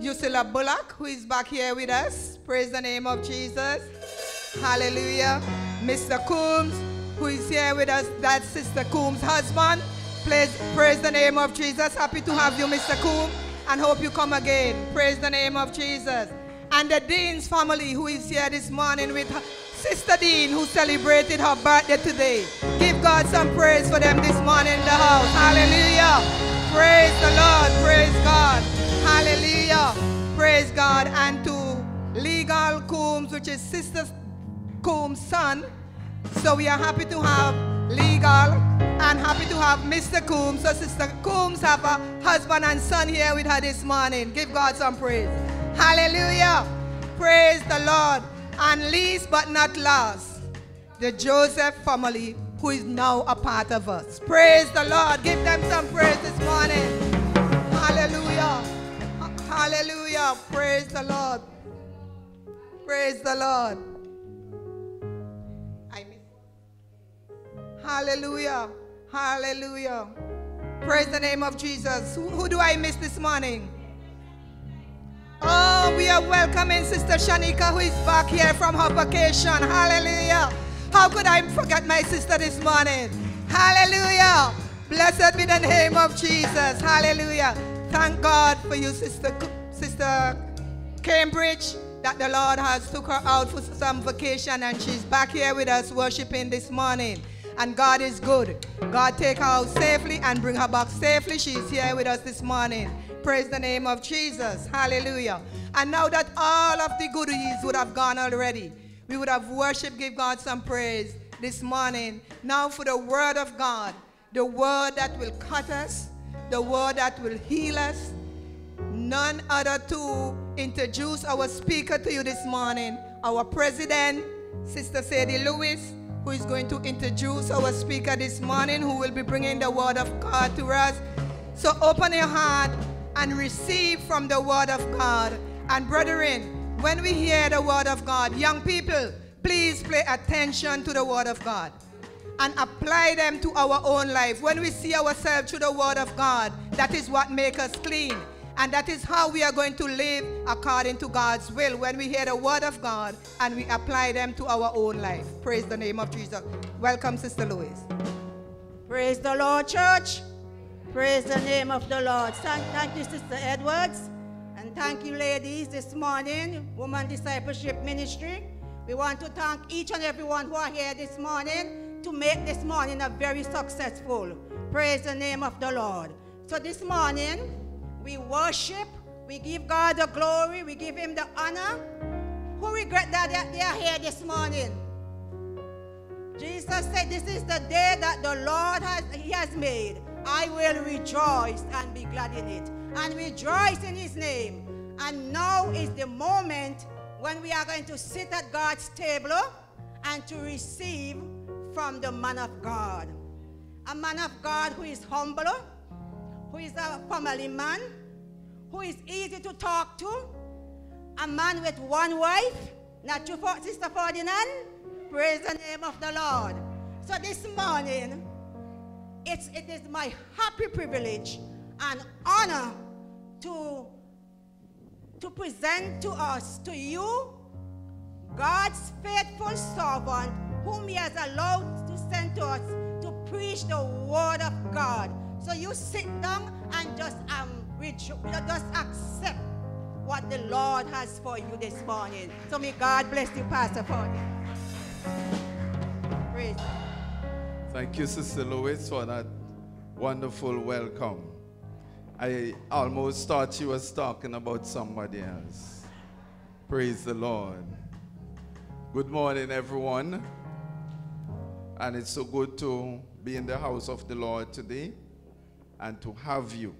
Yucela Bullock, who is back here with us. Praise the name of Jesus. Hallelujah. Mister Coombs, who is here with us. That's Sister Coombs' husband. Praise, praise the name of Jesus. Happy to have you, Mister Coombs, and hope you come again. Praise the name of Jesus. And the Dean's family, who is here this morning with her, Sister Dean, who celebrated her birthday today. Give God some praise for them this morning in the house. Hallelujah. Praise the Lord. Praise God. Hallelujah. Praise God. And to Legal Coombs, which is Sister Coombs' son. So we are happy to have Legal and happy to have Mister Coombs. So Sister Coombs have a husband and son here with her this morning. Give God some praise. Hallelujah. Praise the Lord. And least but not last, the Joseph family, who is now a part of us. Praise the Lord. Give them some praise this morning. Hallelujah. Hallelujah. Praise the Lord. Praise the Lord. Hallelujah. Hallelujah. Praise the name of Jesus. Who, who do I miss this morning? Oh, we are welcoming Sister Shanika, who is back here from her vacation. Hallelujah. How could I forget my sister this morning? Hallelujah. Blessed be the name of Jesus. Hallelujah. Thank God for you, Sister, Sister Cambridge, that the Lord has took her out for some vacation and she's back here with us worshiping this morning. And God is good. God take her out safely and bring her back safely. She's here with us this morning. Praise the name of Jesus. Hallelujah. And now that all of the goodies would have gone already, we would have worshiped, give God some praise this morning. Now for the word of God, the word that will cut us, the word that will heal us. None other to introduce our speaker to you this morning, our president, Sister Sadie Lewis, who is going to introduce our speaker this morning, who will be bringing the word of God to us. So open your heart and receive from the word of God. And brethren, when we hear the word of God, young people, please pay attention to the word of God and apply them to our own life. When we see ourselves through the word of God, that is what makes us clean. And that is how we are going to live according to God's will, when we hear the word of God and we apply them to our own life. Praise the name of Jesus. Welcome, Sister Louise. Praise the Lord, church. Praise the name of the Lord. Thank, thank you, Sister Edwards. And thank you, ladies, this morning, Woman Discipleship Ministry. We want to thank each and everyone who are here this morning to make this morning a very successful. Praise the name of the Lord. So this morning, we worship, we give God the glory, we give him the honor. Who regret that they are here this morning? Jesus said, this is the day that the Lord has, he has made. I will rejoice and be glad in it. And rejoice in his name. And now is the moment when we are going to sit at God's table and to receive from the man of God. A man of God who is humble, who is a family man, who is easy to talk to, a man with one wife, not you, Sister Ferdinand. Praise the name of the Lord. So this morning, it's, it is my happy privilege and honor to, to present to us, to you, God's faithful servant, whom he has allowed to send to us to preach the word of God. So you sit down and just, um, reach, just accept what the Lord has for you this morning. So may God bless you, Pastor Pauline. Praise. Thank you, Sister Louise, for that wonderful welcome. I almost thought she was talking about somebody else. Praise the Lord. Good morning, everyone. And it's so good to be in the house of the Lord today and to have you.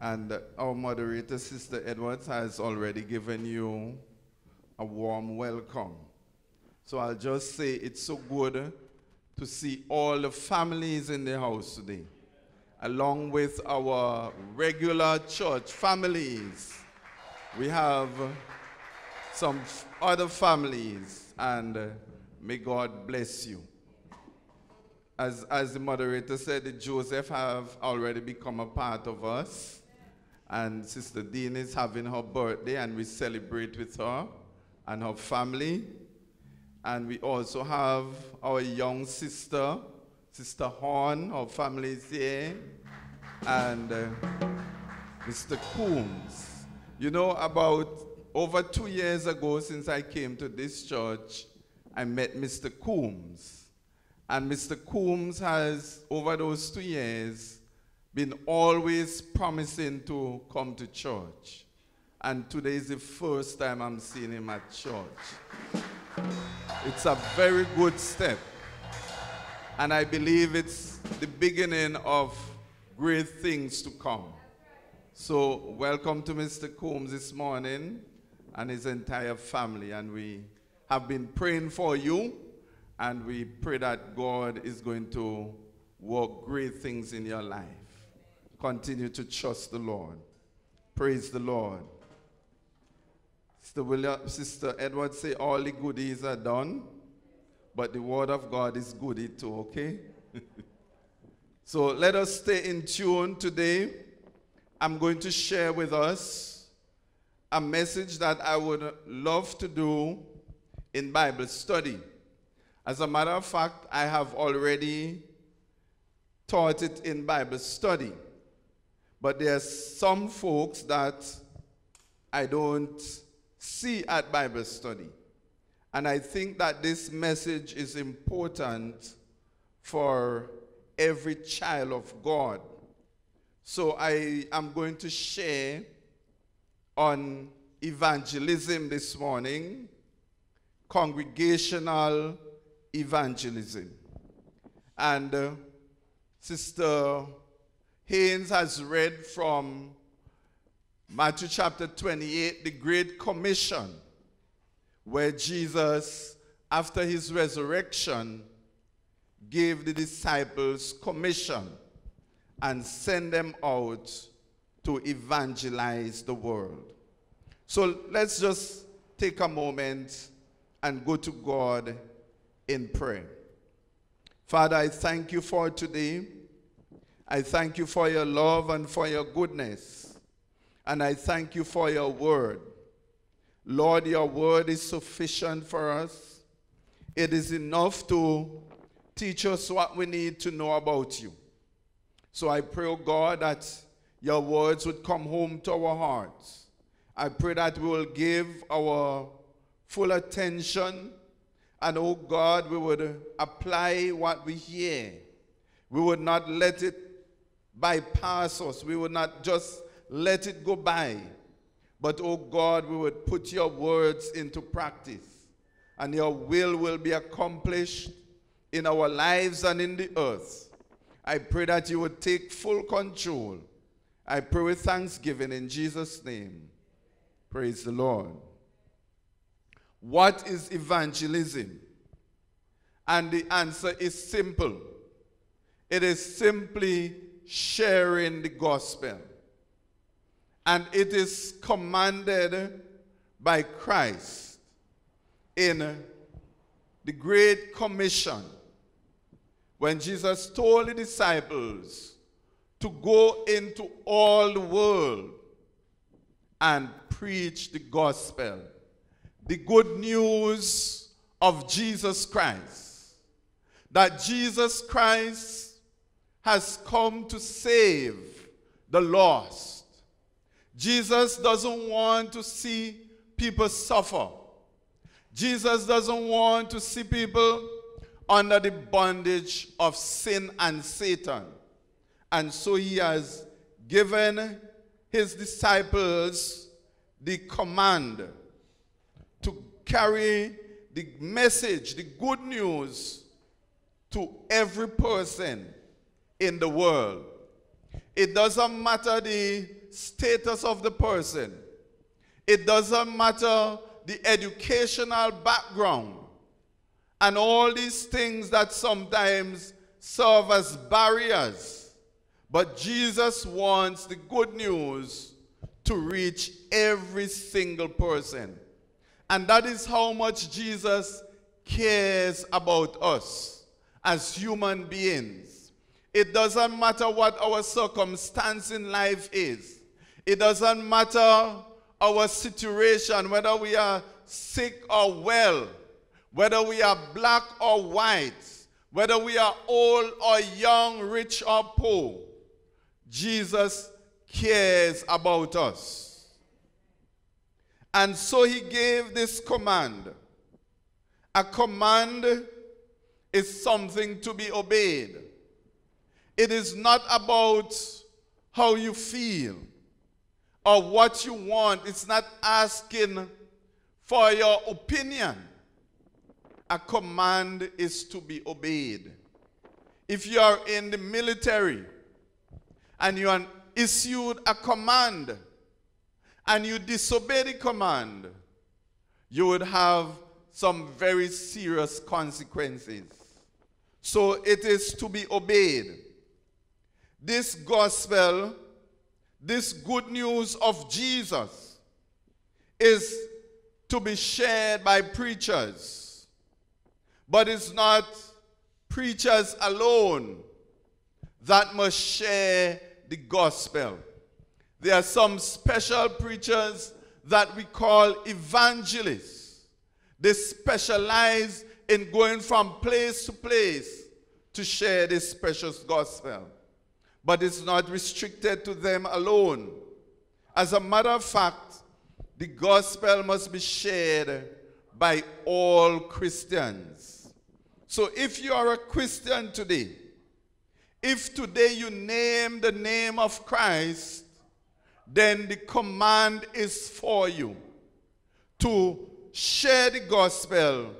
And our moderator, Sister Edwards, has already given you a warm welcome. So I'll just say it's so good to see all the families in the house today, along with our regular church families. We have some other families, and may God bless you. As, as the moderator said, Joseph have already become a part of us, and Sister Dean is having her birthday, and we celebrate with her and her family. And we also have our young sister, Sister Horn, her family is here, and uh, Mister Coombs. You know, about over two years ago since I came to this church, I met Mister Coombs. And Mister Coombs has, over those two years, been always promising to come to church. And today is the first time I'm seeing him at church. It's a very good step. And I believe it's the beginning of great things to come. So welcome to Mister Coombs this morning and his entire family. And we have been praying for you. And we pray that God is going to work great things in your life. Continue to trust the Lord. Praise the Lord. Sister William, Sister Edwards say all the goodies are done, but the word of God is goodie too, okay? So let us stay in tune today. I'm going to share with us a message that I would love to do in Bible study. As a matter of fact, I have already taught it in Bible study. But there are some folks that I don't see at Bible study. And I think that this message is important for every child of God. So I am going to share on evangelism this morning, congregational evangelism. And uh, Sister Haynes has read from Matthew chapter twenty-eight, the Great Commission, where Jesus, after his resurrection, gave the disciples commission and sent them out to evangelize the world. So let's just take a moment and go to God in prayer. Father, I thank you for today. I thank you for your love and for your goodness. And I thank you for your word. Lord, your word is sufficient for us. It is enough to teach us what we need to know about you. So I pray, oh God, that your words would come home to our hearts. I pray that we will give our full attention. And, oh God, we would apply what we hear. We would not let it bypass us. We would not just let it go by. But, oh God, we would put your words into practice. And your will will be accomplished in our lives and in the earth. I pray that you would take full control. I pray with thanksgiving in Jesus' name. Praise the Lord. What is evangelism? And the answer is simple. It is simply sharing the gospel. And it is commanded by Christ in the Great Commission, when Jesus told the disciples to go into all the world and preach the gospel. The good news of Jesus Christ. That Jesus Christ has come to save the lost. Jesus doesn't want to see people suffer. Jesus doesn't want to see people under the bondage of sin and Satan. And so he has given his disciples the command to carry the message, the good news, to every person in the world. It doesn't matter the status of the person. It doesn't matter the educational background and all these things that sometimes serve as barriers. But Jesus wants the good news to reach every single person. And that is how much Jesus cares about us as human beings. It doesn't matter what our circumstance in life is. It doesn't matter our situation, whether we are sick or well, whether we are black or white, whether we are old or young, rich or poor. Jesus cares about us. And so he gave this command. A command is something to be obeyed. It is not about how you feel or what you want. It's not asking for your opinion. A command is to be obeyed. If you are in the military and you are issued a command and you disobey the command, you would have some very serious consequences. So it is to be obeyed. This gospel, this good news of Jesus, is to be shared by preachers. But it's not preachers alone that must share the gospel. There are some special preachers that we call evangelists. They specialize in going from place to place to share this precious gospel. But it's not restricted to them alone. As a matter of fact, the gospel must be shared by all Christians. So if you are a Christian today, if today you name the name of Christ, then the command is for you to share the gospel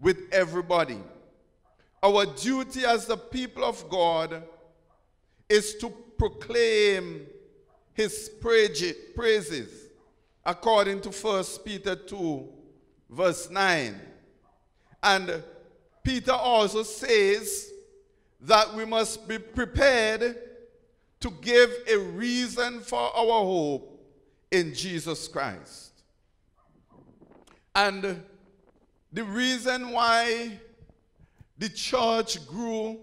with everybody. Our duty as the people of God is to proclaim his praises according to First Peter two verse nine. And Peter also says that we must be prepared to give a reason for our hope in Jesus Christ. And the reason why the church grew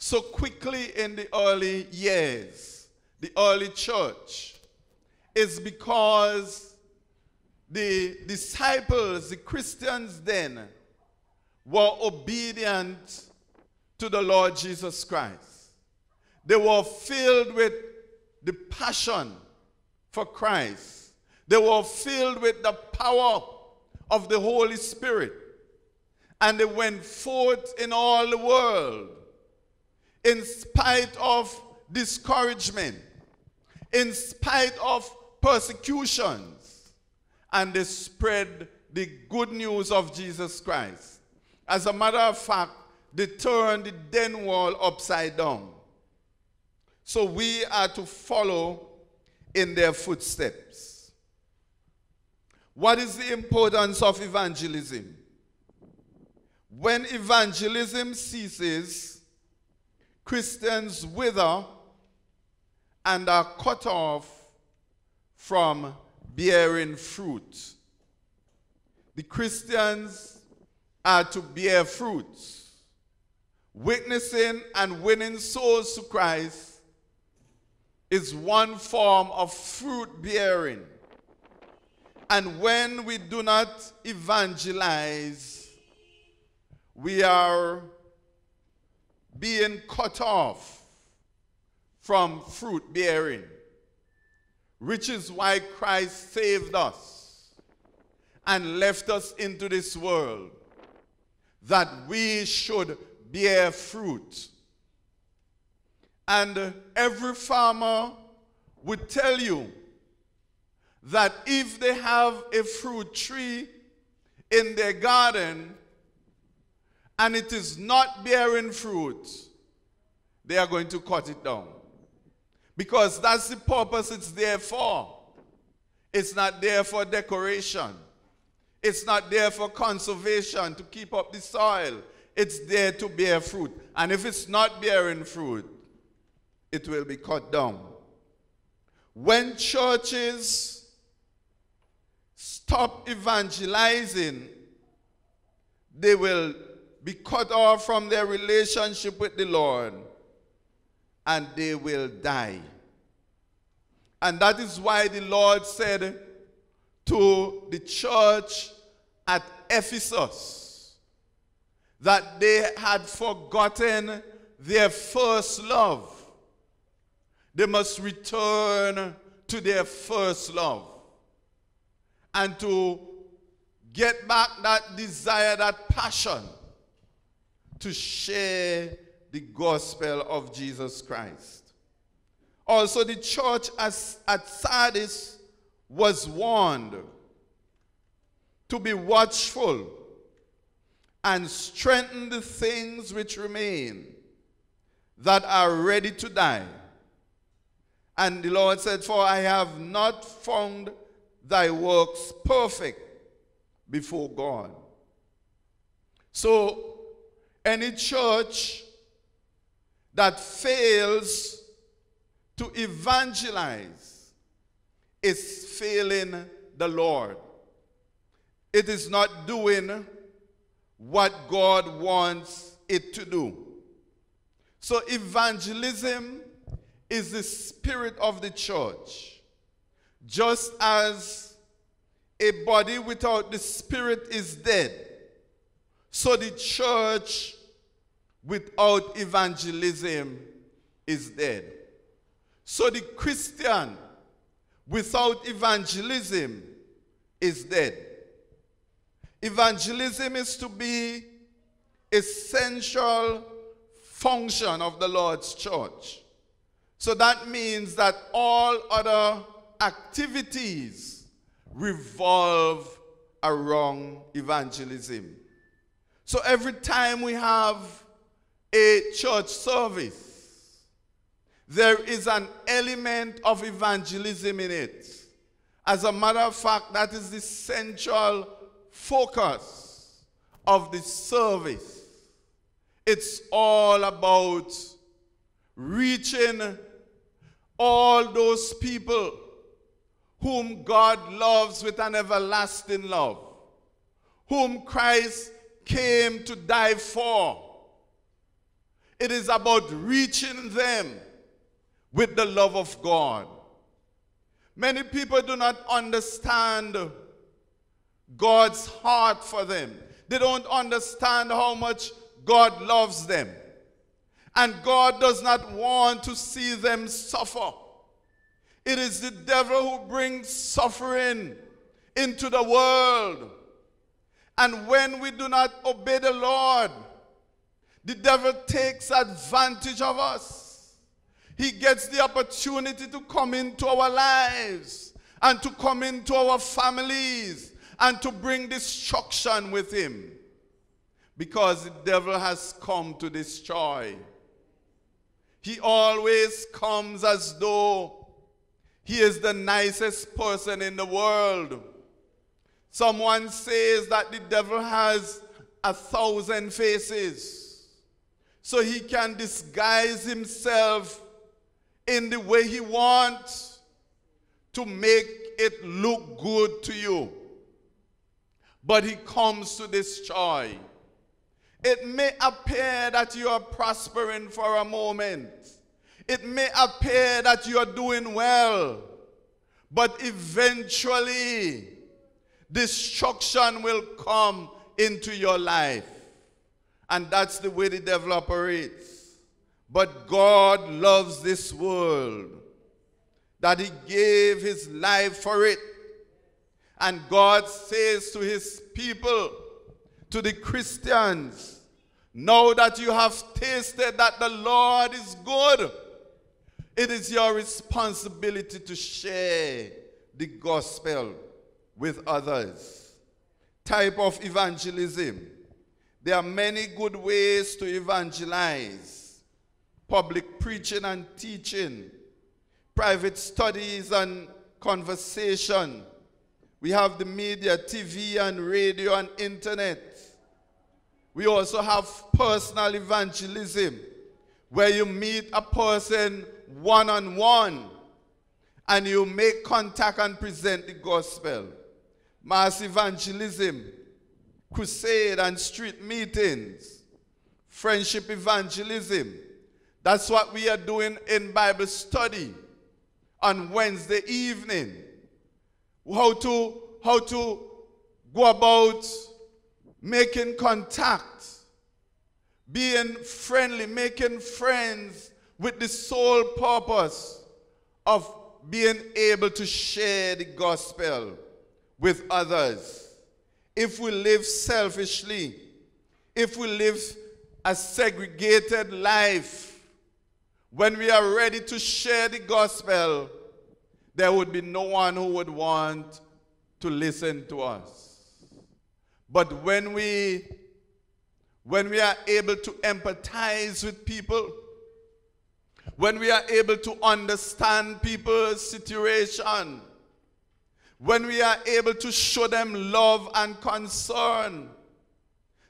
so quickly in the early years, the early church, is because the disciples, the Christians then, were obedient to the Lord Jesus Christ. They were filled with the passion for Christ. They were filled with the power of the Holy Spirit. And they went forth in all the world in spite of discouragement, in spite of persecutions, and they spread the good news of Jesus Christ. As a matter of fact, they turned the den wall upside down. So we are to follow in their footsteps. What is the importance of evangelism? When evangelism ceases, Christians wither and are cut off from bearing fruit. The Christians are to bear fruits. Witnessing and winning souls to Christ is one form of fruit bearing. And when we do not evangelize, we are being cut off from fruit bearing. which is why Christ saved us and left us into this world, that we should bear fruit. And every farmer would tell you that if they have a fruit tree in their garden and it is not bearing fruit, they are going to cut it down. Because that's the purpose it's there for. It's not there for decoration. It's not there for conservation, to keep up the soil. It's there to bear fruit. And if it's not bearing fruit, it will be cut down. When churches stop evangelizing, they will be cut off from their relationship with the Lord, and they will die. And that is why the Lord said to the church at Ephesus that they had forgotten their first love. They must return to their first love and to get back that desire, that passion to share the gospel of Jesus Christ. Also, the church at Sardis was warned to be watchful and strengthen the things which remain that are ready to die. And the Lord said, "For I have not found thy works perfect before God." So, any church that fails to evangelize is failing the Lord. It is not doing what God wants it to do. So, evangelism is the spirit of the church. Just as a body without the spirit is dead, so the church without evangelism is dead. So the Christian without evangelism is dead. Evangelism is to be an essential function of the Lord's church. So that means that all other activities revolve around evangelism. So every time we have a church service, there is an element of evangelism in it. As a matter of fact, that is the central focus of the service. It's all about reaching all those people whom God loves with an everlasting love, whom Christ came to die for. It is about reaching them with the love of God. Many people do not understand God's heart for them. They don't understand how much God loves them. And God does not want to see them suffer. It is the devil who brings suffering into the world. And when we do not obey the Lord, the devil takes advantage of us. He gets the opportunity to come into our lives and to come into our families and to bring destruction with him, because the devil has come to destroy. He always comes as though he is the nicest person in the world. Someone says that the devil has a thousand faces, so he can disguise himself in the way he wants to make it look good to you. But he comes to destroy. It may appear that you are prospering for a moment. It may appear that you are doing well. But eventually, destruction will come into your life. And that's the way the devil operates. But God loves this world. that he gave his life for it. And God says to his people, to the Christians, now that you have tasted that the Lord is good, it is your responsibility to share the gospel with others. Type of evangelism. There are many good ways to evangelize. Public preaching and teaching. Private studies and conversation. We have the media, T V and radio and internet. We also have personal evangelism, where you meet a person one-on-one and you make contact and present the gospel. Mass evangelism, crusade and street meetings, friendship evangelism. That's what we are doing in Bible study on Wednesday evening. How to, how to go about making contact, being friendly, making friends with the sole purpose of being able to share the gospel with others. If we live selfishly, if we live a segregated life, when we are ready to share the gospel, there would be no one who would want to listen to us. But when we, when we are able to empathize with people, when we are able to understand people's situation, when we are able to show them love and concern,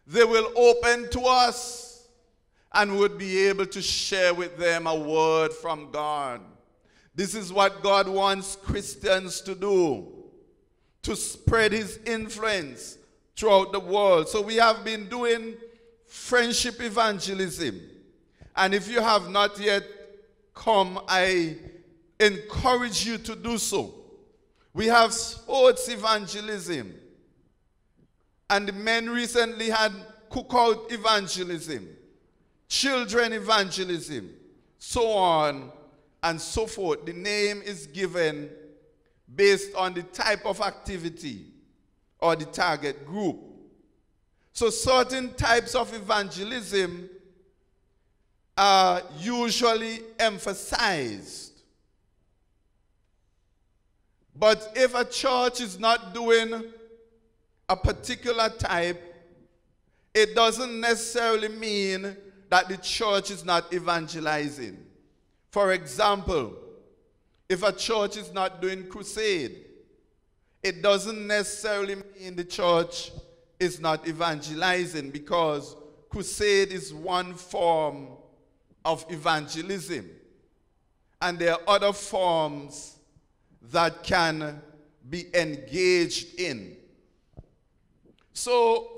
they will open to us and would be able to share with them a word from God. This is what God wants Christians to do, to spread his influence throughout the world. So we have been doing friendship evangelism. And if you have not yet come, I encourage you to do so. We have sports evangelism. And the men recently had cookout evangelism, children evangelism, so on and so forth. The name is given based on the type of activity or the target group. So certain types of evangelism are usually emphasized. But if a church is not doing a particular type, it doesn't necessarily mean that the church is not evangelizing. For example, if a church is not doing crusade, it doesn't necessarily mean the church is not evangelizing, because crusade is one form of evangelism. And there are other forms that can be engaged in. So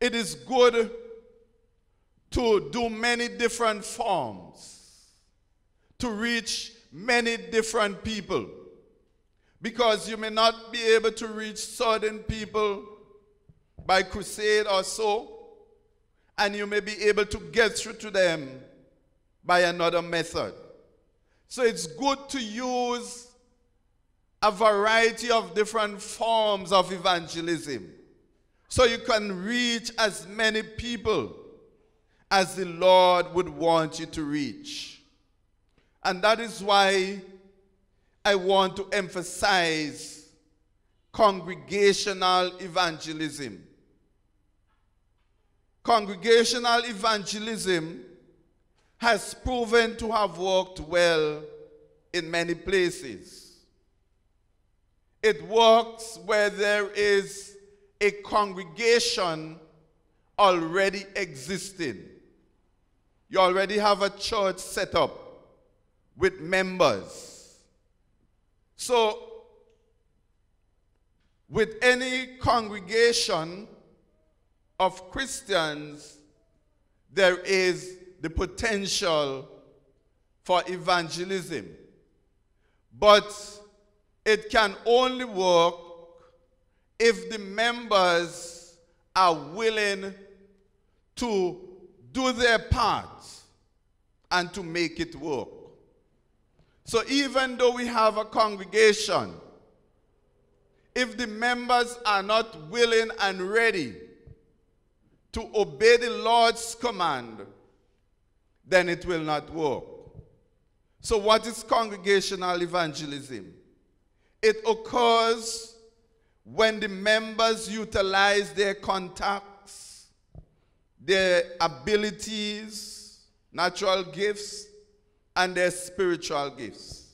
it is good to do many different forms, to reach many different people, because you may not be able to reach certain people by crusade or so, and you may be able to get through to them by another method. So it's good to use a variety of different forms of evangelism, so you can reach as many people as the Lord would want you to reach. And that is why I want to emphasize congregational evangelism. Congregational evangelism has proven to have worked well in many places. It works where there is a congregation already existing. You already have a church set up with members. So, with any congregation of Christians, there is the potential for evangelism. But it can only work if the members are willing to do their part and to make it work. So even though we have a congregation, if the members are not willing and ready to obey the Lord's command, then it will not work. So what is congregational evangelism? It occurs when the members utilize their contacts, their abilities, natural gifts, and their spiritual gifts.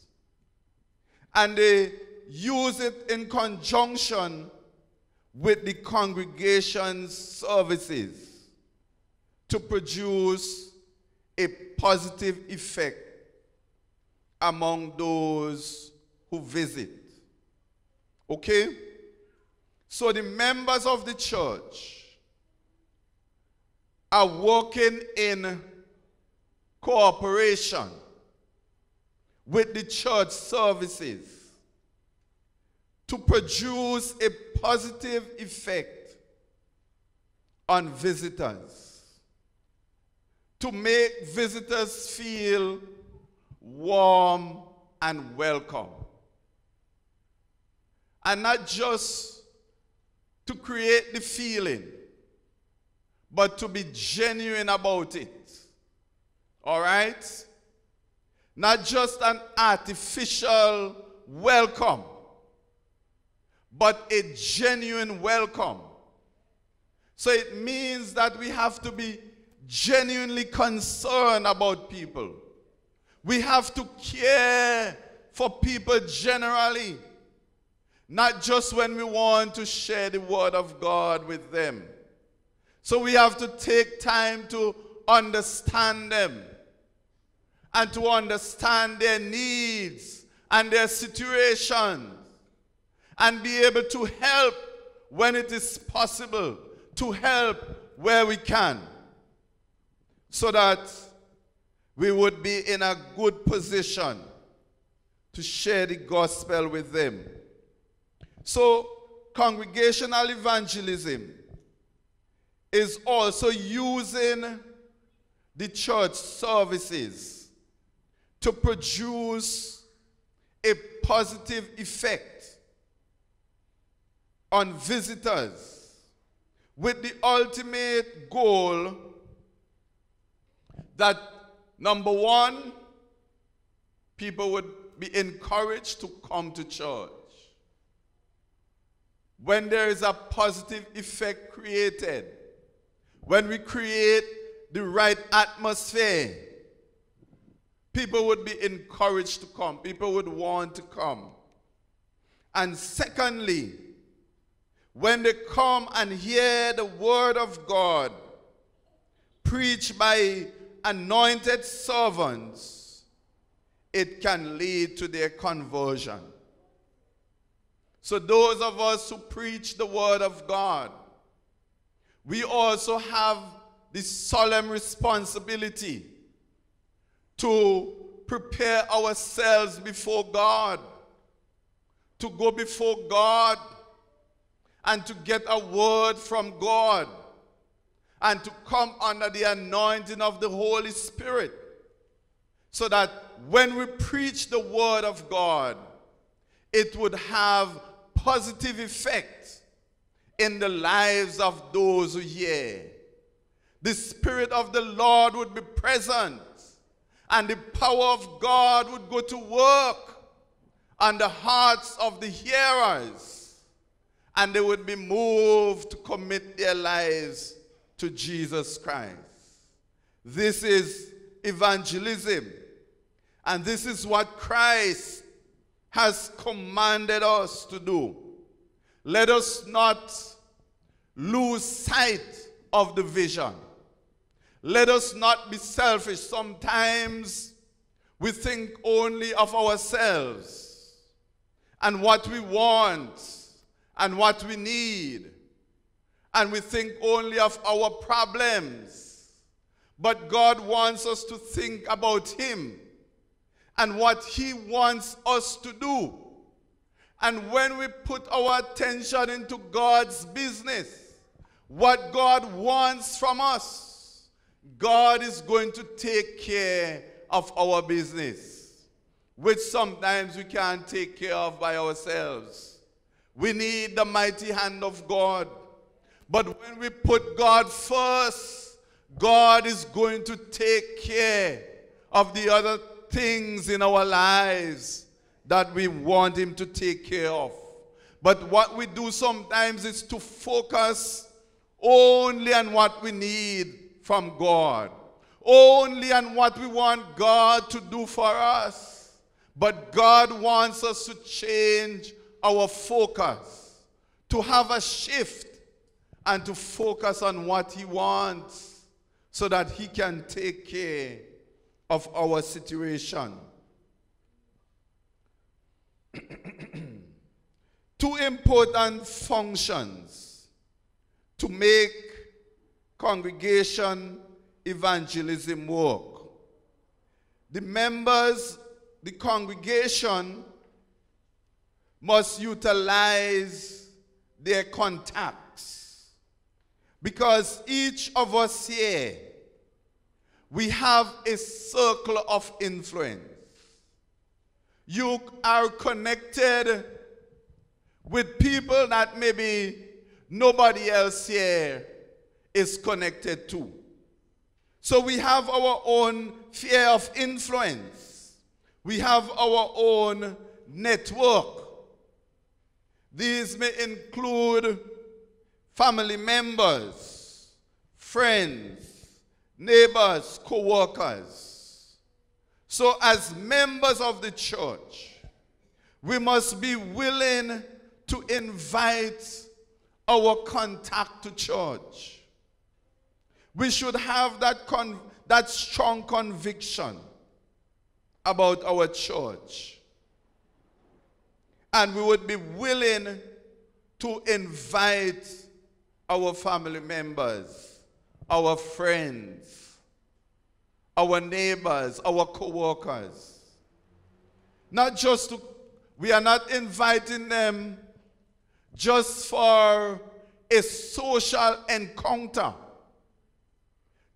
And they use it in conjunction with the congregation's services to produce a positive effect among those who visit. Okay? So the members of the church are working in cooperation with the church services to produce a positive effect on visitors, to make visitors feel warm and welcome, and not just to create the feeling, but to be genuine about it. All right? Not just an artificial welcome, but a genuine welcome. So it means that we have to be genuinely concerned about people. We have to care for people generally, not just when we want to share the word of God with them. So we have to take time to understand them and to understand their needs and their situations, and be able to help when it is possible, to help where we can, so that we would be in a good position to share the gospel with them. So congregational evangelism is also using the church services to produce a positive effect on visitors, with the ultimate goal that, number one, people would be encouraged to come to church. When there is a positive effect created, when we create the right atmosphere, people would be encouraged to come. People would want to come. And secondly, when they come and hear the word of God preached by anointed servants, it can lead to their conversion. So those of us who preach the word of God, we also have this solemn responsibility to prepare ourselves before God, to go before God, and to get a word from God, and to come under the anointing of the Holy Spirit, so that when we preach the word of God, it would have positive effect in the lives of those who hear. The Spirit of the Lord would be present, and the power of God would go to work on the hearts of the hearers, and they would be moved to commit their lives to Jesus Christ. This is evangelism. And this is what Christ has commanded us to do. Let us not lose sight of the vision. Let us not be selfish. Sometimes we think only of ourselves and what we want and what we need, and we think only of our problems. But God wants us to think about him and what he wants us to do. And when we put our attention into God's business, what God wants from us, God is going to take care of our business. which sometimes we can't take care of by ourselves. We need the mighty hand of God. But when we put God first, God is going to take care of the other things in our lives that we want him to take care of. But what we do sometimes is to focus only on what we need from God, only on what we want God to do for us. But God wants us to change our focus, to have a shift, and to focus on what he wants so that he can take care of our situation. Two important functions to make congregation evangelism work. The members, the congregation must utilize their contacts, because each of us here, we have a circle of influence. You are connected with people that maybe nobody else here is connected to. So we have our own sphere of influence. We have our own network. These may include family members, friends, neighbors, co-workers. So as members of the church, we must be willing to invite our contact to church. We should have that, con that strong conviction about our church. And we would be willing to invite our family members, our friends, our neighbors, our co-workers. Not just to, we are not inviting them just for a social encounter,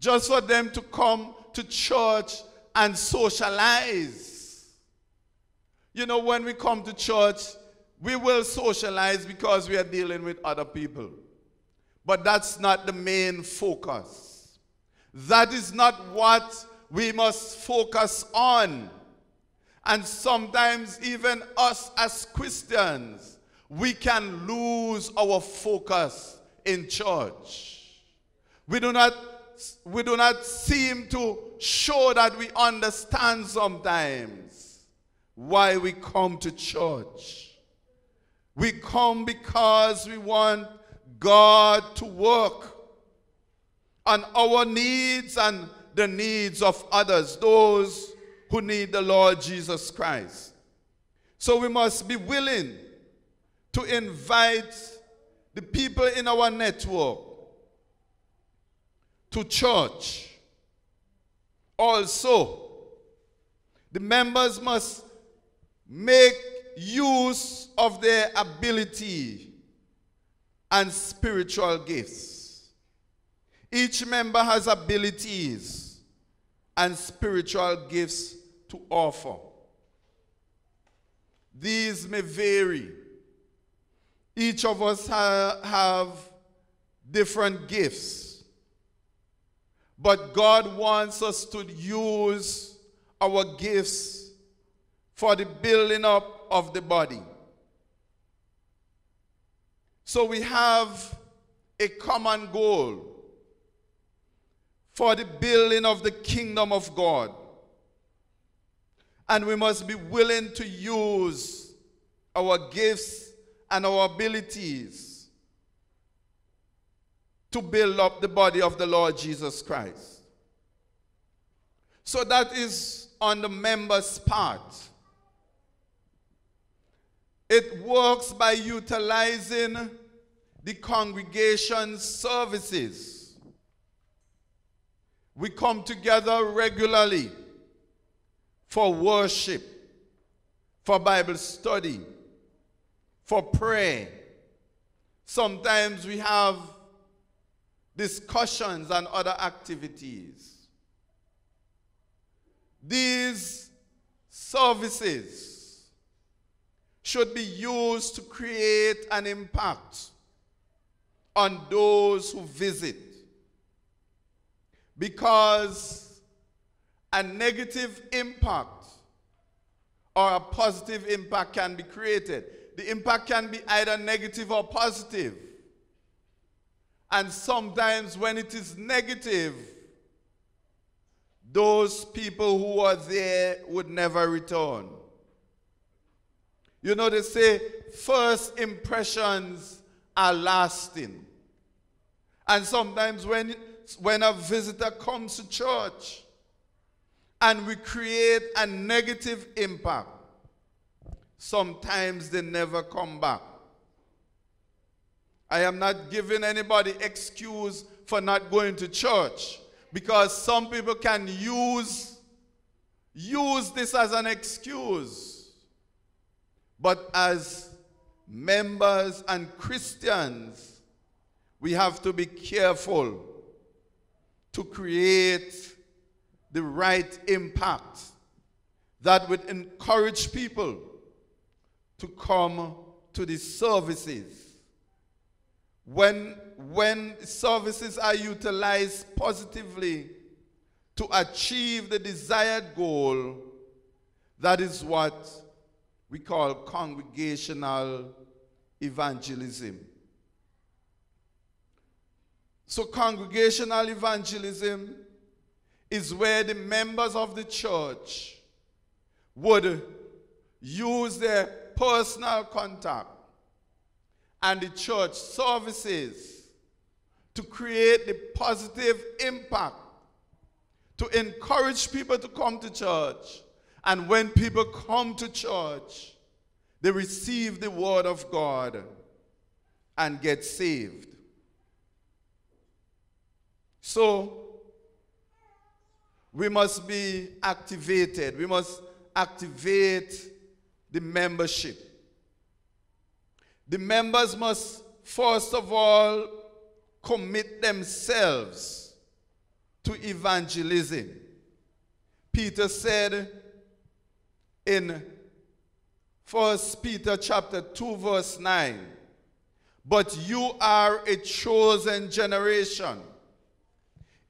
just for them to come to church and socialize. You know, when we come to church, we will socialize because we are dealing with other people. But that's not the main focus. That is not what we must focus on. And sometimes even us as Christians, we can lose our focus in church. We do not, we do not seem to show that we understand sometimes why we come to church. We come because we want God to work on our needs and the needs of others, those who need the Lord Jesus Christ. So we must be willing to invite the people in our network to church. Also, the members must make use of their ability and spiritual gifts. Each member has abilities and spiritual gifts to offer. These may vary. Each of us ha have different gifts. But God wants us to use our gifts for the building up of the body. So we have a common goal for the building of the kingdom of God. And we must be willing to use our gifts and our abilities to build up the body of the Lord Jesus Christ. So that is on the members' part. It works by utilizing the congregation's services. We come together regularly for worship, for Bible study, for prayer. Sometimes we have discussions and other activities. These services should be used to create an impact on those who visit, because a negative impact or a positive impact can be created. The impact can be either negative or positive. And sometimes when it is negative, those people who are there would never return. You know, they say first impressions are lasting. And sometimes when, when a visitor comes to church and we create a negative impact, sometimes they never come back. I am not giving anybody excuse for not going to church, because some people can use, use this as an excuse. But as members and Christians, we have to be careful to create the right impact that would encourage people to come to the services. When, when services are utilized positively to achieve the desired goal, that is what we call congregational evangelism. So congregational evangelism is where the members of the church would use their personal contact and the church services to create the positive impact, to encourage people to come to church. And when people come to church, they receive the word of God and get saved. So we must be activated. We must activate the membership. The members must, first of all, commit themselves to evangelism. Peter said in First Peter chapter two, verse nine, "But you are a chosen generation,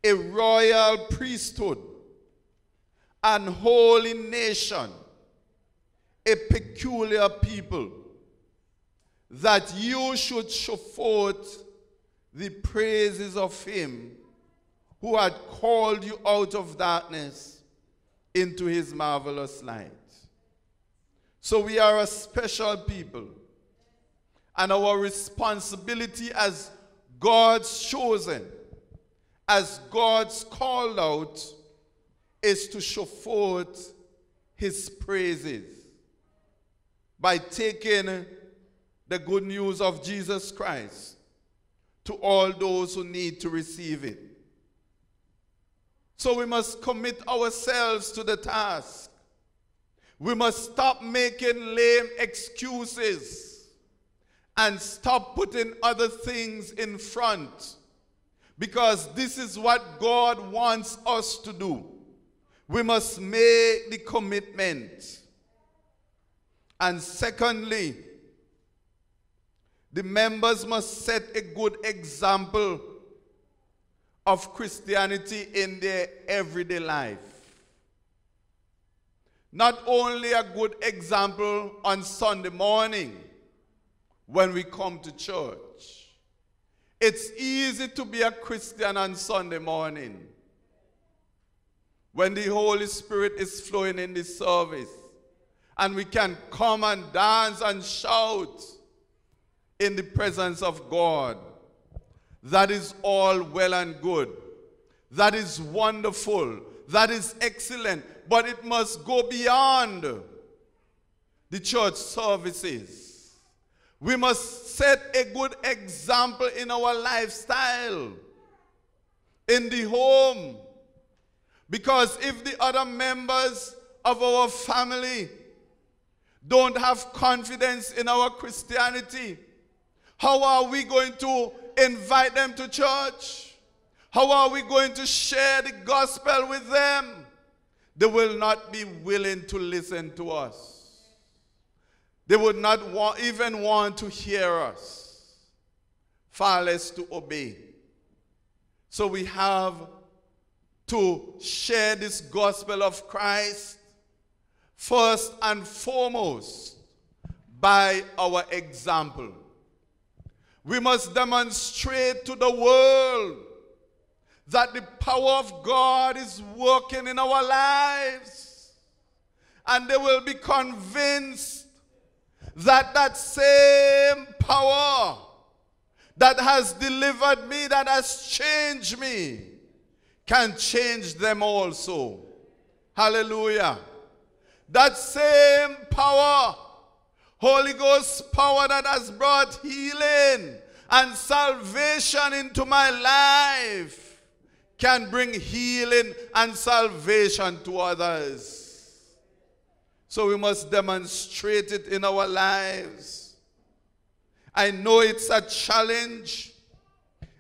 a royal priesthood, an holy nation, a peculiar people, that you should show forth the praises of him who had called you out of darkness into his marvelous light." So we are a special people, and our responsibility as God's chosen, as God's called out, is to show forth his praises by taking the good news of Jesus Christ to all those who need to receive it. So we must commit ourselves to the task. We must stop making lame excuses and stop putting other things in front, because this is what God wants us to do. We must make the commitment. And secondly, the members must set a good example of Christianity in their everyday life. Not only a good example on Sunday morning when we come to church. It's easy to be a Christian on Sunday morning when the Holy Spirit is flowing in this service and we can come and dance and shout in the presence of God. That is all well and good. That is wonderful. That is excellent. But it must go beyond the church services. We must set a good example in our lifestyle, in the home. Because if the other members of our family don't have confidence in our Christianity, how are we going to invite them to church? How are we going to share the gospel with them? They will not be willing to listen to us. They would not want, even want to hear us, far less to obey. So we have to share this gospel of Christ first and foremost by our example. We must demonstrate to the world that the power of God is working in our lives, and they will be convinced that that same power that has delivered me, that has changed me, can change them also. Hallelujah. That same power, Holy Ghost power, that has brought healing and salvation into my life, can bring healing and salvation to others. So we must demonstrate it in our lives. I know it's a challenge.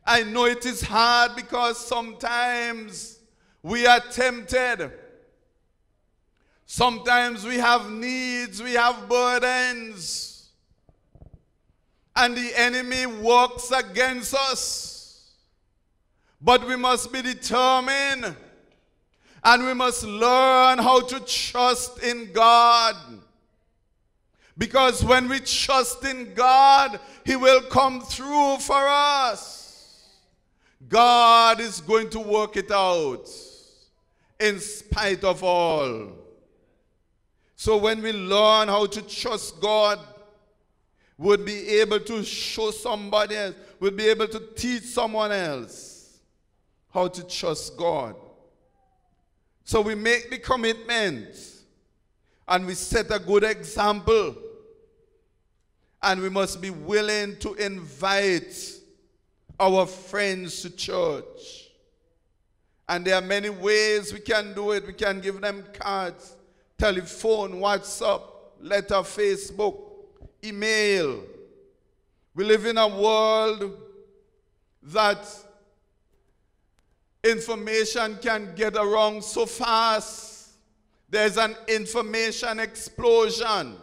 I know it is hard, because sometimes we are tempted. Sometimes we have needs, we have burdens, and the enemy works against us. But we must be determined, and we must learn how to trust in God. Because when we trust in God, He will come through for us. God is going to work it out in spite of all. So when we learn how to trust God, we'll be able to show somebody else, we'll be able to teach someone else how to trust God. So we make the commitment, and we set a good example, and we must be willing to invite our friends to church. And there are many ways we can do it. We can give them cards, telephone, WhatsApp, letter, Facebook, email. We live in a world that information can get around so fast. There's an information explosion.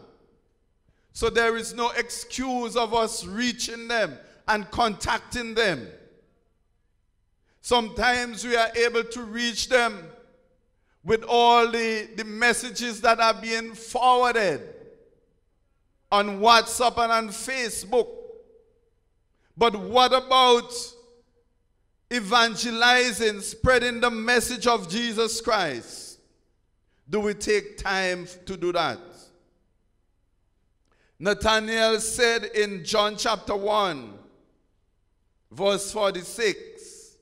So there is no excuse of us reaching them and contacting them. Sometimes we are able to reach them with all the, the messages that are being forwarded on WhatsApp and on Facebook. But what about evangelizing, spreading the message of Jesus Christ? Do we take time to do that? Nathanael said in John chapter one, verse forty-six,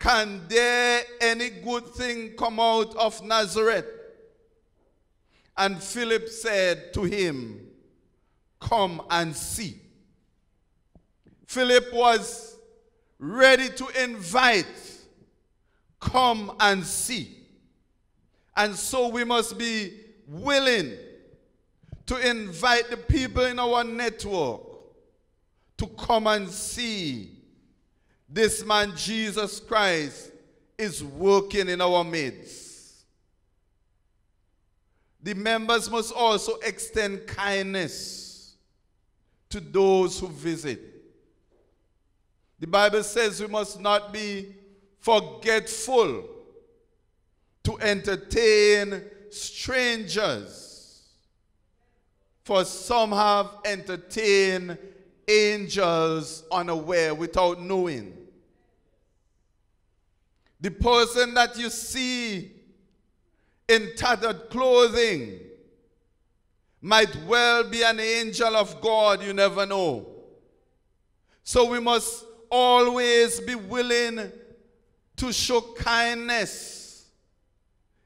"Can there any good thing come out of Nazareth?" And Philip said to him, "Come and see." Philip was ready to invite, come and see. And so we must be willing to invite the people in our network to come and see this man Jesus Christ is working in our midst. The members must also extend kindness to those who visit. The Bible says we must not be forgetful to entertain strangers, for some have entertained angels unaware, without knowing. The person that you see in tattered clothing might well be an angel of God, you never know. So we must always be willing to show kindness,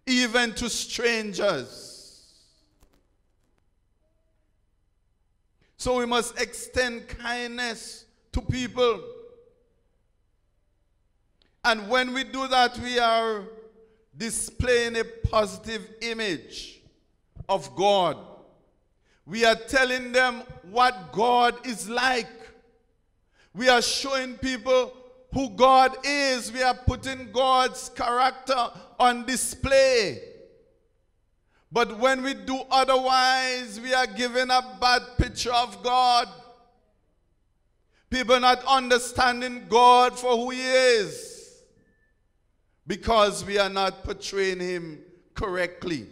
even to strangers. So we must extend kindness to people. And when we do that, we are displaying a positive image of God. We are telling them what God is like. We are showing people who God is. We are putting God's character on display. But when we do otherwise, we are giving a bad picture of God. People not understanding God for who he is because we are not portraying him correctly.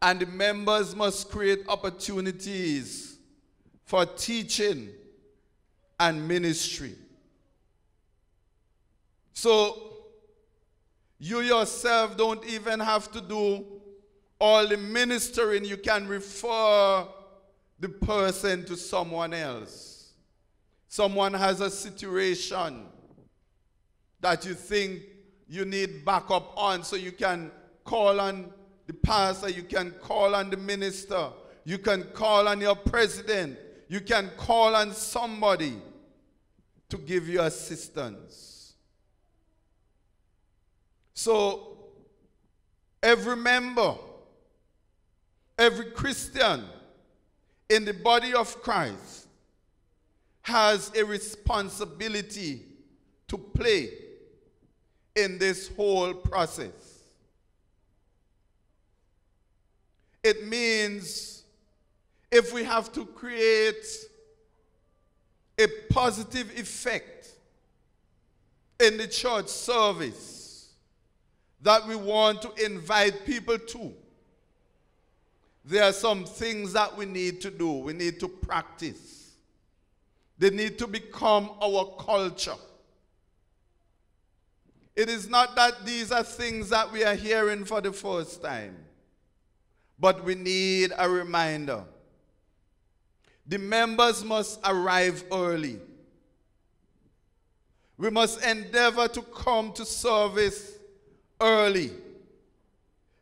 And the members must create opportunities for teaching and ministry. So you yourself don't even have to do all the ministering. You can refer the person to someone else. Someone has a situation that you think you need backup on, so you can call on the pastor, you can call on the minister, you can call on your president, you can call on somebody to give you assistance. So every member, every Christian in the body of Christ has a responsibility to play in this whole process. It means if we have to create a positive effect in the church service that we want to invite people to, there are some things that we need to do. We need to practice. They need to become our culture. It is not that these are things that we are hearing for the first time, but we need a reminder. The members must arrive early. We must endeavor to come to service early.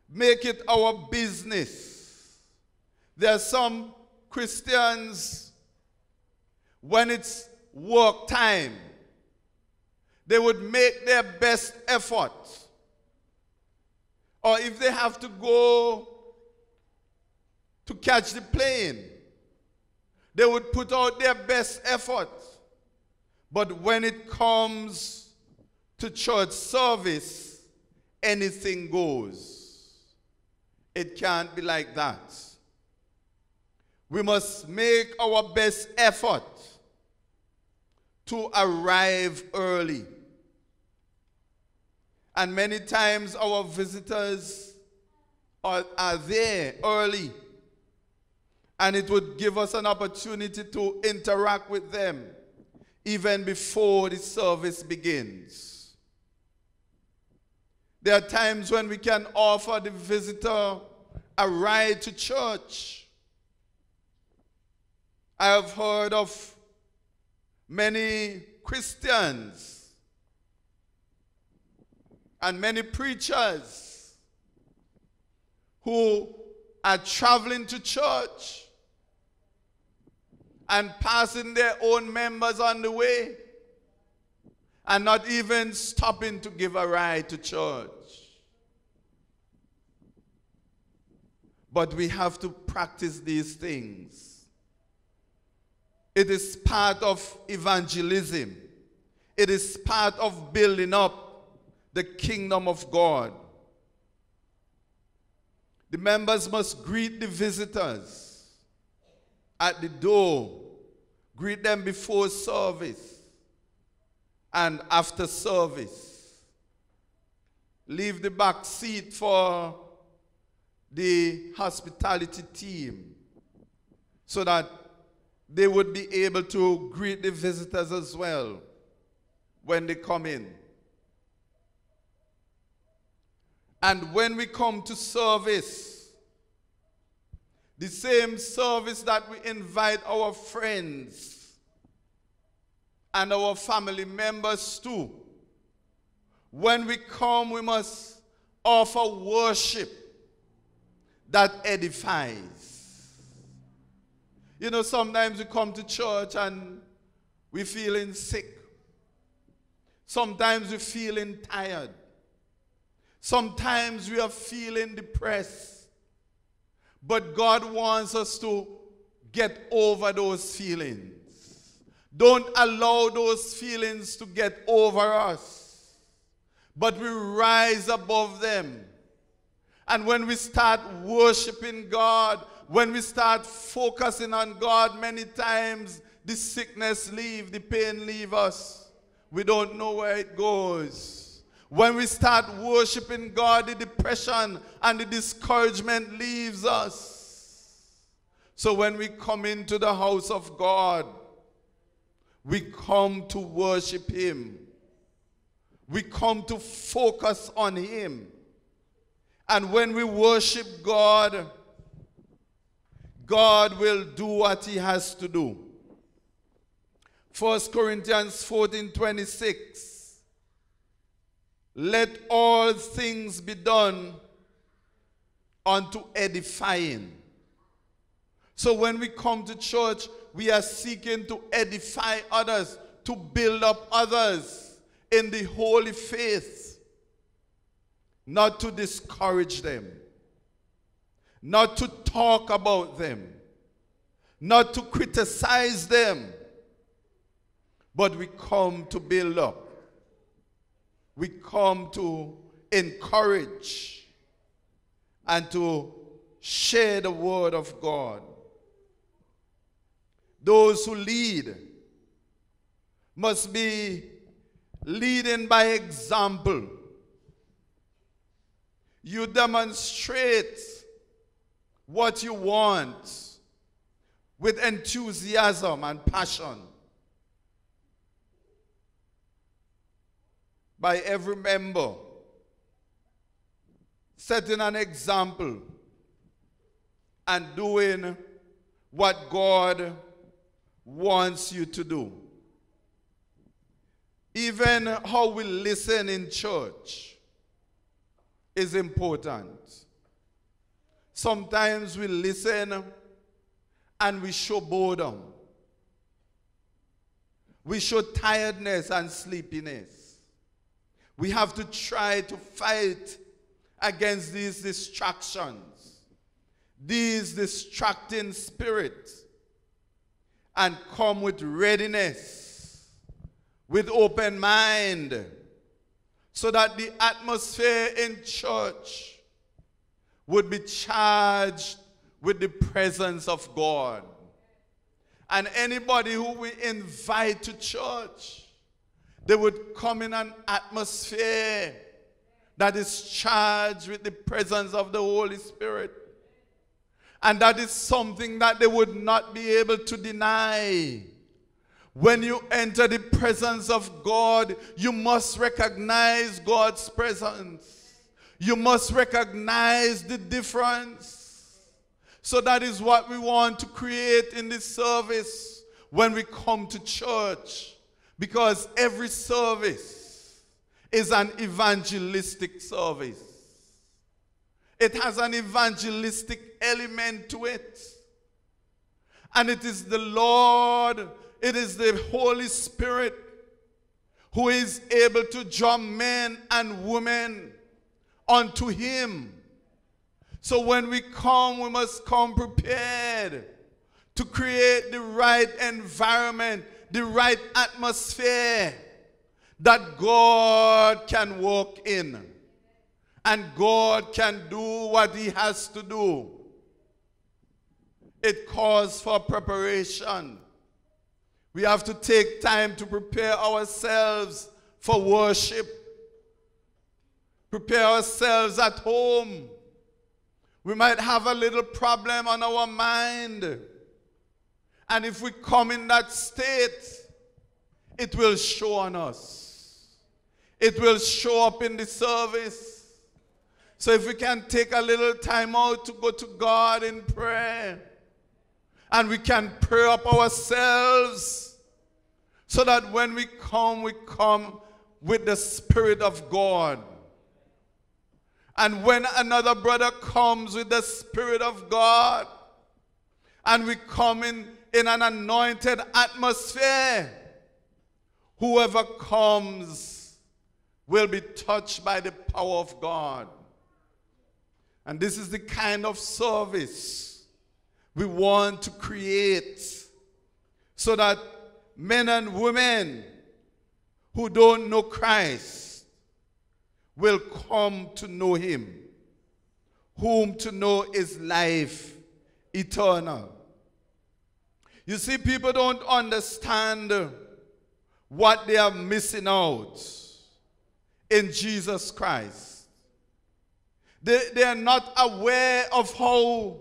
Make it our business. There are some Christians, when it's work time, they would make their best effort. Or if they have to go to catch the plane, they would put out their best effort. But when it comes to church service, anything goes. It can't be like that. We must make our best effort to arrive early. And many times our visitors are, are there early, and it would give us an opportunity to interact with them even before the service begins. There are times when we can offer the visitor a ride to church. I have heard of many Christians and many preachers who are traveling to church and passing their own members on the way and not even stopping to give a ride to church. But we have to practice these things. It is part of evangelism. It is part of building up the kingdom of God. The members must greet the visitors at the door, greet them before service and after service. Leave the back seat for the hospitality team so that they would be able to greet the visitors as well when they come in. And when we come to service, the same service that we invite our friends and our family members to, when we come, we must offer worship that edifies. You know, sometimes we come to church and we're feeling sick. Sometimes we're feeling tired. Sometimes we are feeling depressed. But God wants us to get over those feelings. Don't allow those feelings to get over us, but we rise above them. And when we start worshiping God, when we start focusing on God, many times the sickness leaves, the pain leaves us. We don't know where it goes. When we start worshiping God, the depression and the discouragement leaves us. So when we come into the house of God, we come to worship Him. We come to focus on Him. And when we worship God, God will do what He has to do. First Corinthians fourteen twenty-six. Let all things be done unto edifying. So when we come to church, we are seeking to edify others, to build up others in the holy faith, not to discourage them, not to talk about them, not to criticize them, but we come to build up. We come to encourage and to share the word of God. Those who lead must be leading by example. You demonstrate what you want with enthusiasm and passion. By every member, setting an example and doing what God wants you to do. Even how we listen in church is important. Sometimes we listen and we show boredom. We show tiredness and sleepiness. We have to try to fight against these distractions, these distracting spirits, and come with readiness, with open mind, so that the atmosphere in church would be charged with the presence of God. And anybody who we invite to church, they would come in an atmosphere that is charged with the presence of the Holy Spirit. And that is something that they would not be able to deny. When you enter the presence of God, you must recognize God's presence. You must recognize the difference. So that is what we want to create in this service when we come to church. Because every service is an evangelistic service. It has an evangelistic element to it. And it is the Lord, it is the Holy Spirit who is able to draw men and women unto Him. So when we come, we must come prepared to create the right environment, the right atmosphere that God can walk in. And God can do what He has to do. It calls for preparation. We have to take time to prepare ourselves for worship. Prepare ourselves at home. We might have a little problem on our mind. And if we come in that state, it will show on us. It will show up in the service. So if we can take a little time out to go to God in prayer, and we can pray up ourselves, so that when we come, we come with the Spirit of God. And when another brother comes with the Spirit of God, and we come in, in an anointed atmosphere, whoever comes will be touched by the power of God. And this is the kind of service we want to create so that men and women who don't know Christ will come to know him, whom to know is life eternal. You see, people don't understand what they are missing out in Jesus Christ. They, they are not aware of how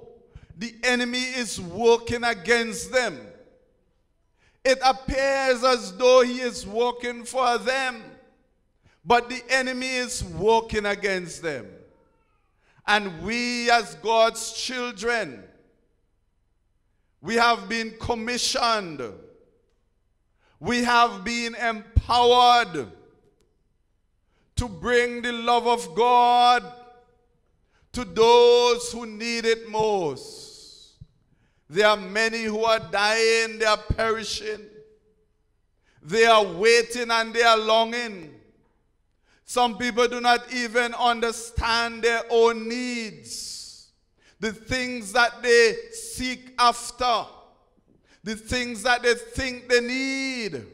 the enemy is working against them. It appears as though he is working for them, but the enemy is working against them. And we as God's children, we have been commissioned. We have been empowered to bring the love of God to those who need it most. There are many who are dying, they are perishing. They are waiting and they are longing. Some people do not even understand their own needs, the things that they seek after, the things that they think they need,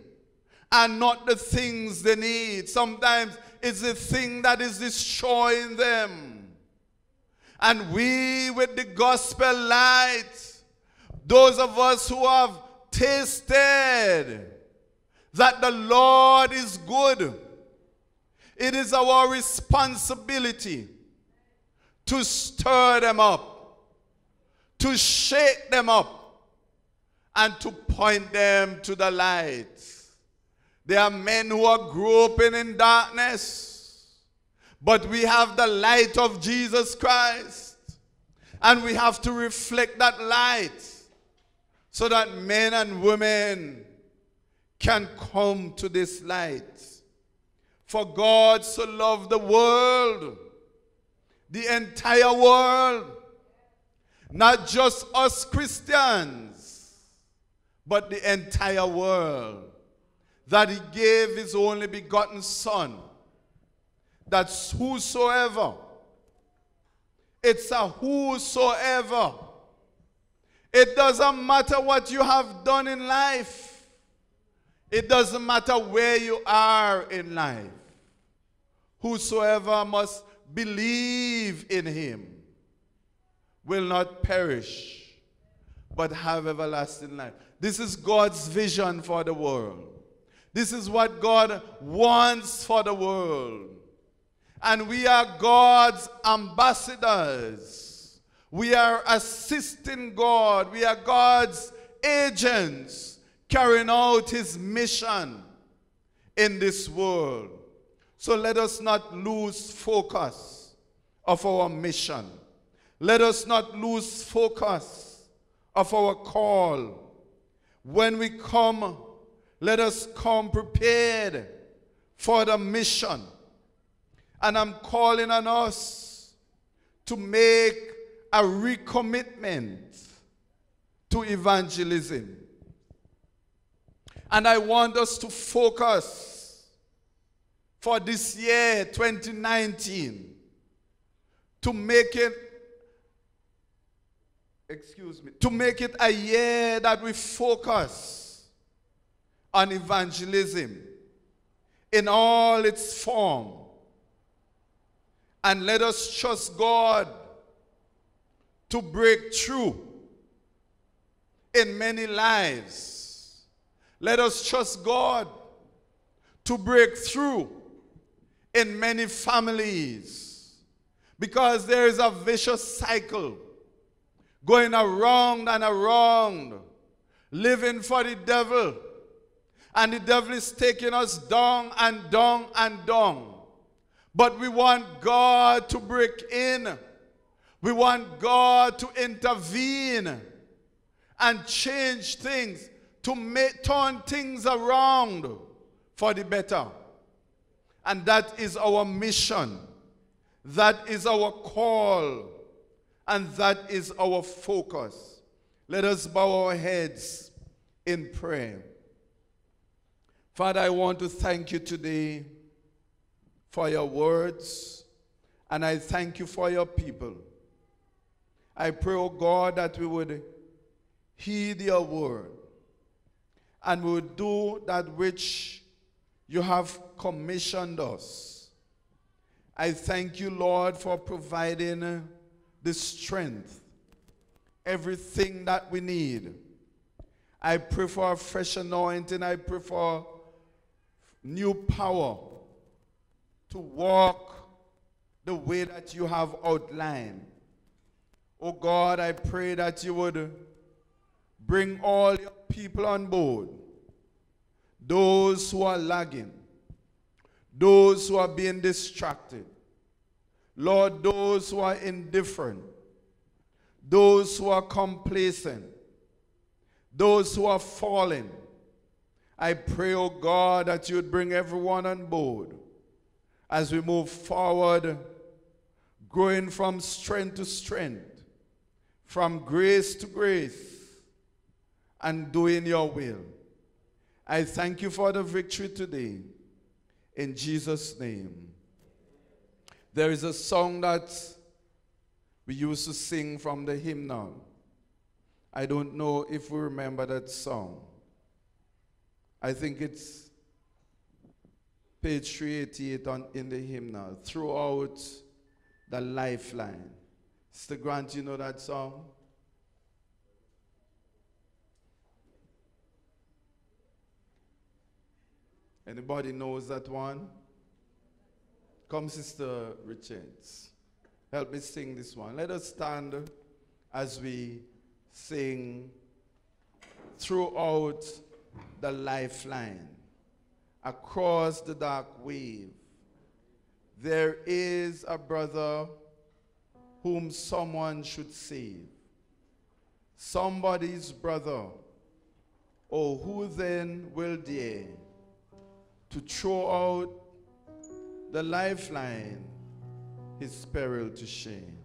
and not the things they need. Sometimes it's the thing that is destroying them. And we, with the gospel light, those of us who have tasted that the Lord is good, it is our responsibility to stir them up, to shake them up, and to point them to the light. There are men who are groping in darkness, but we have the light of Jesus Christ, and we have to reflect that light so that men and women can come to this light. For God so loved the world, the entire world, not just us Christians, but the entire world, that he gave his only begotten Son, that whosoever, it's a whosoever, it doesn't matter what you have done in life, it doesn't matter where you are in life. Whosoever must believe in him will not perish, but have everlasting life. This is God's vision for the world. This is what God wants for the world. And we are God's ambassadors. We are assisting God. We are God's agents, carrying out his mission in this world. So let us not lose focus of our mission. Let us not lose focus of our call. When we come, let us come prepared for the mission. And I'm calling on us to make a recommitment to evangelism. And I want us to focus for this year, twenty nineteen, to make it, excuse me, to make it a year that we focus on evangelism in all its form. And let us trust God to break through in many lives. Let us trust God to break through in many families, because there is a vicious cycle going around and around, living for the devil, and the devil is taking us down and down and down. But we want God to break in. We want God to intervene and change things, to make, turn things around for the better. And that is our mission. That is our call. And that is our focus. Let us bow our heads in prayer. Father, I want to thank you today for your words, and I thank you for your people. I pray, O God, that we would heed your word and we will do that which you have commissioned us. I thank you, Lord, for providing the strength, everything that we need. I pray for a fresh anointing. I pray for new power to walk the way that you have outlined. Oh God, I pray that you would bring all your people on board. Those who are lagging, those who are being distracted, Lord, those who are indifferent, those who are complacent, those who are fallen. I pray, oh God, that you would bring everyone on board as we move forward, growing from strength to strength, from grace to grace, and doing your will. I thank you for the victory today, in Jesus' name. There is a song that we used to sing from the hymnal. I don't know if we remember that song. I think it's page three eighty-eight on, in the hymnal, Throughout the Lifeline. Sister Grant, you know that song? Anybody knows that one? Come, Sister Richards. Help me sing this one. Let us stand as we sing Throughout the Lifeline. Across the dark wave, there is a brother whom someone should save. Somebody's brother. Oh, who then will dare to throw out the lifeline, his peril to shame.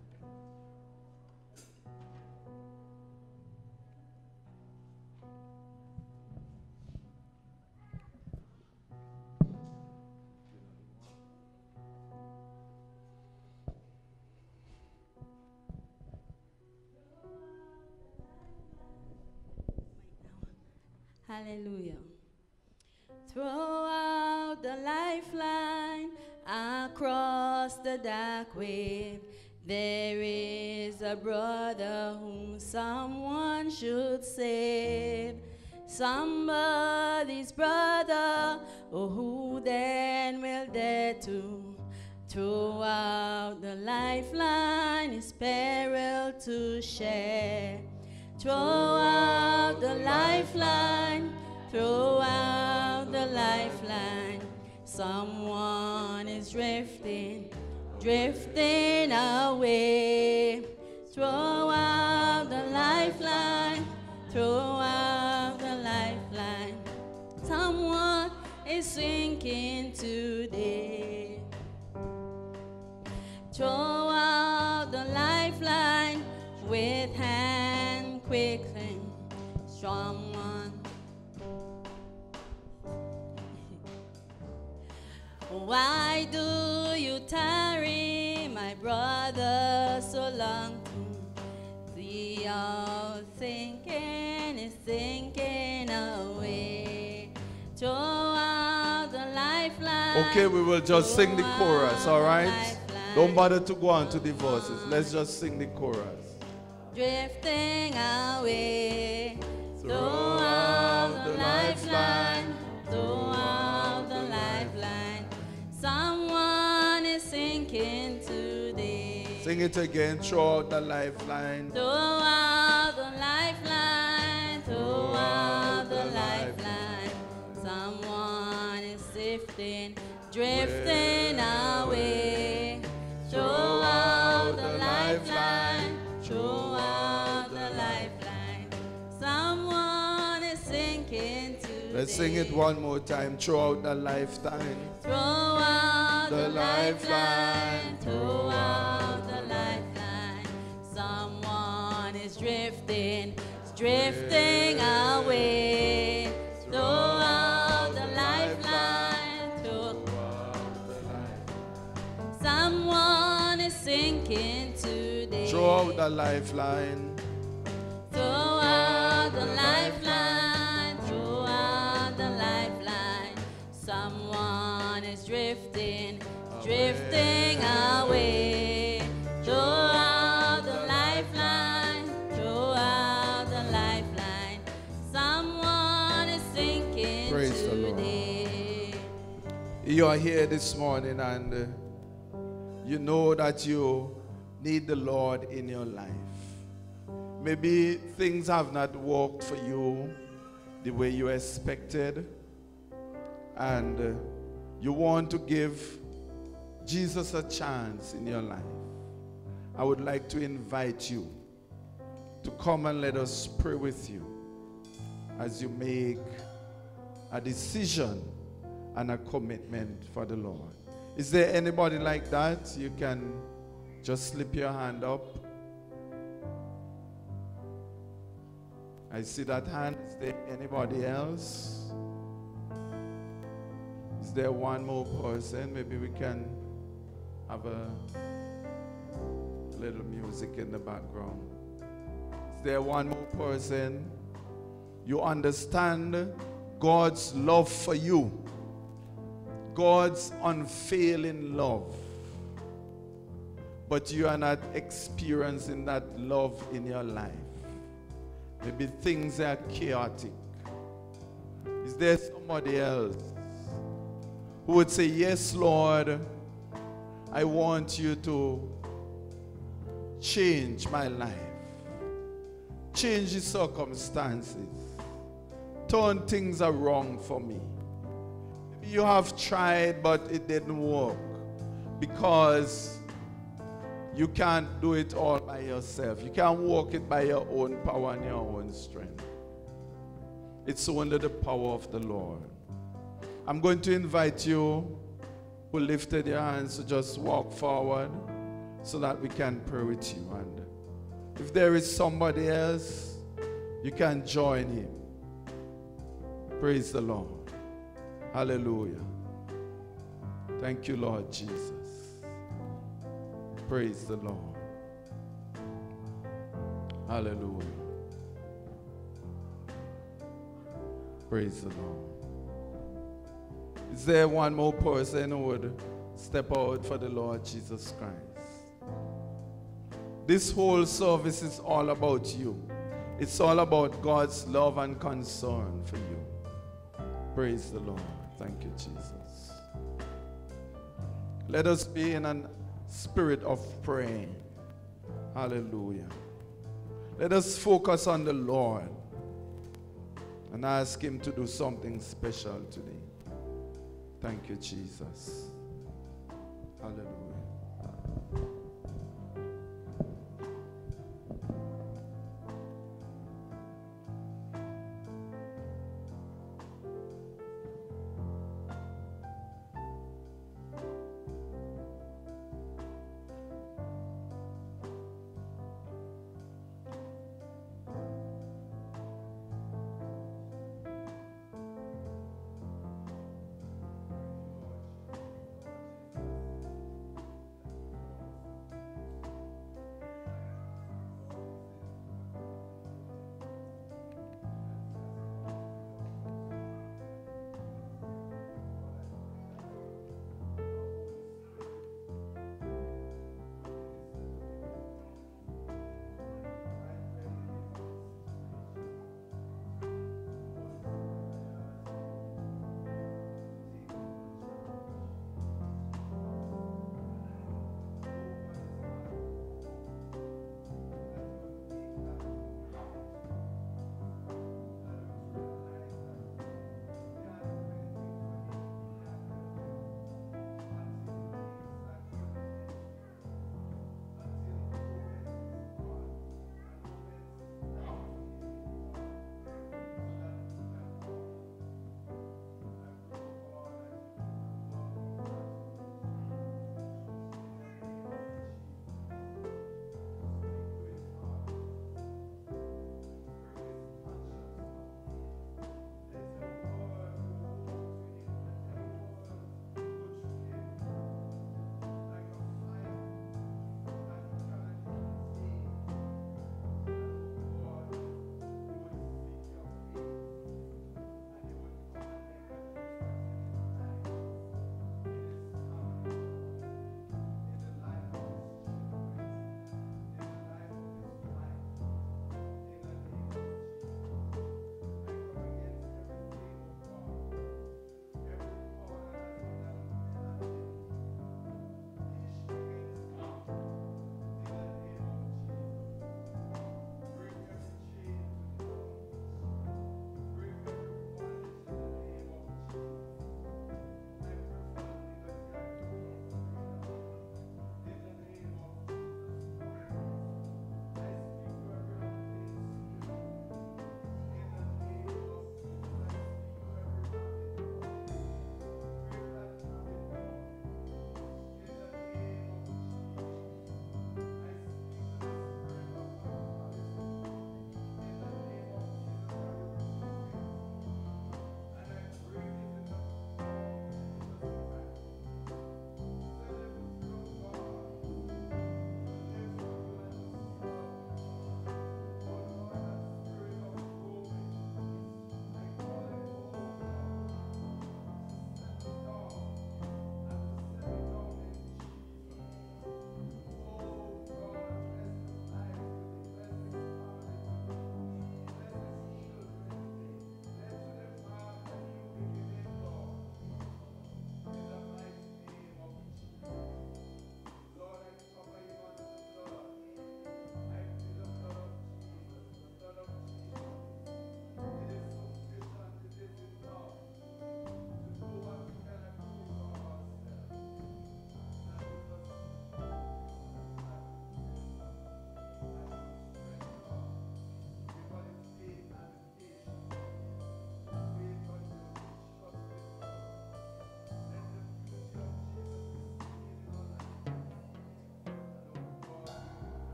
Hallelujah. Throw out the lifeline across the dark wave. There is a brother whom someone should save. Somebody's brother, oh, who then will dare to throw out the lifeline, his peril to share. Throw out the lifeline, throw out the lifeline. Someone is drifting, drifting away. Throw out the lifeline, throw out the lifeline. Someone is sinking today. Throw out the lifeline with hand quick and strong one. Why do you tarry, my brother, so long? The old thinking is sinking away. Throw out the lifeline. Okay, we will just sing the chorus, all right? Don't bother to go on to the verses. Let's just sing the chorus. Drifting away. Throw out the lifeline. Throw out the lifeline. Someone is sinking today. Sing it again. Throw out the lifeline. Throw out the lifeline. Throw out the lifeline. Someone is drifting, drifting away. Throw out the lifeline. Throw out the lifeline. Someone is sinking today. Let's sing it one more time. Throw out the lifeline. Throw out the lifeline. Throw out the lifeline. Someone is drifting, drifting away. Throw out the lifeline. Throw out the lifeline. Someone is sinking today. Throw out the lifeline. Throw out the lifeline. Throw out. is drifting, away. drifting away. Throw out the lifeline, throw out the lifeline. Someone is sinking Praise today. The Lord. You are here this morning and uh, you know that you need the Lord in your life. Maybe things have not worked for you the way you expected, and uh, you want to give Jesus a chance in your life. I would like to invite you to come and let us pray with you as you make a decision and a commitment for the Lord. Is there anybody like that? You can just slip your hand up. I see that hand. Is there anybody else? Is there one more person? Maybe we can have a little music in the background. Is there one more person? You understand God's love for you. God's unfailing love. But you are not experiencing that love in your life. Maybe things are chaotic. Is there somebody else who would say, yes, Lord, I want you to change my life. Change the circumstances. Turn things around for me. Maybe you have tried, but it didn't work because you can't do it all by yourself. You can't walk it by your own power and your own strength. It's only the power of the Lord. I'm going to invite you who lifted your hands to just walk forward so that we can pray with you. And if there is somebody else, you can join him. Praise the Lord. Hallelujah. Thank you, Lord Jesus. Praise the Lord. Hallelujah. Praise the Lord. Is there one more person who would step out for the Lord Jesus Christ? This whole service is all about you. It's all about God's love and concern for you. Praise the Lord. Thank you, Jesus. Let us be in an spirit of praying. Hallelujah. Let us focus on the Lord and ask him to do something special today. Thank you, Jesus. Hallelujah.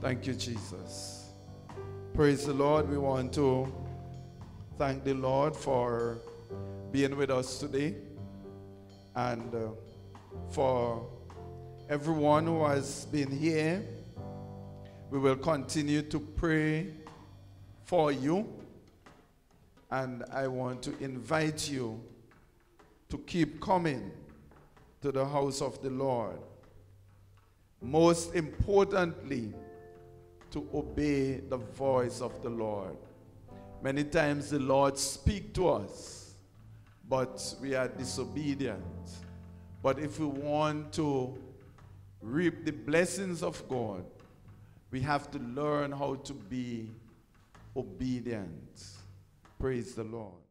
Thank you, Jesus. Praise the Lord. We want to thank the Lord for being with us today, and uh, for everyone who has been here. We will continue to pray for you, and I want to invite you to keep coming to the house of the Lord. Most importantly, to obey the voice of the Lord. Many times the Lord speaks to us, but we are disobedient. But if we want to reap the blessings of God, we have to learn how to be obedient. Praise the Lord.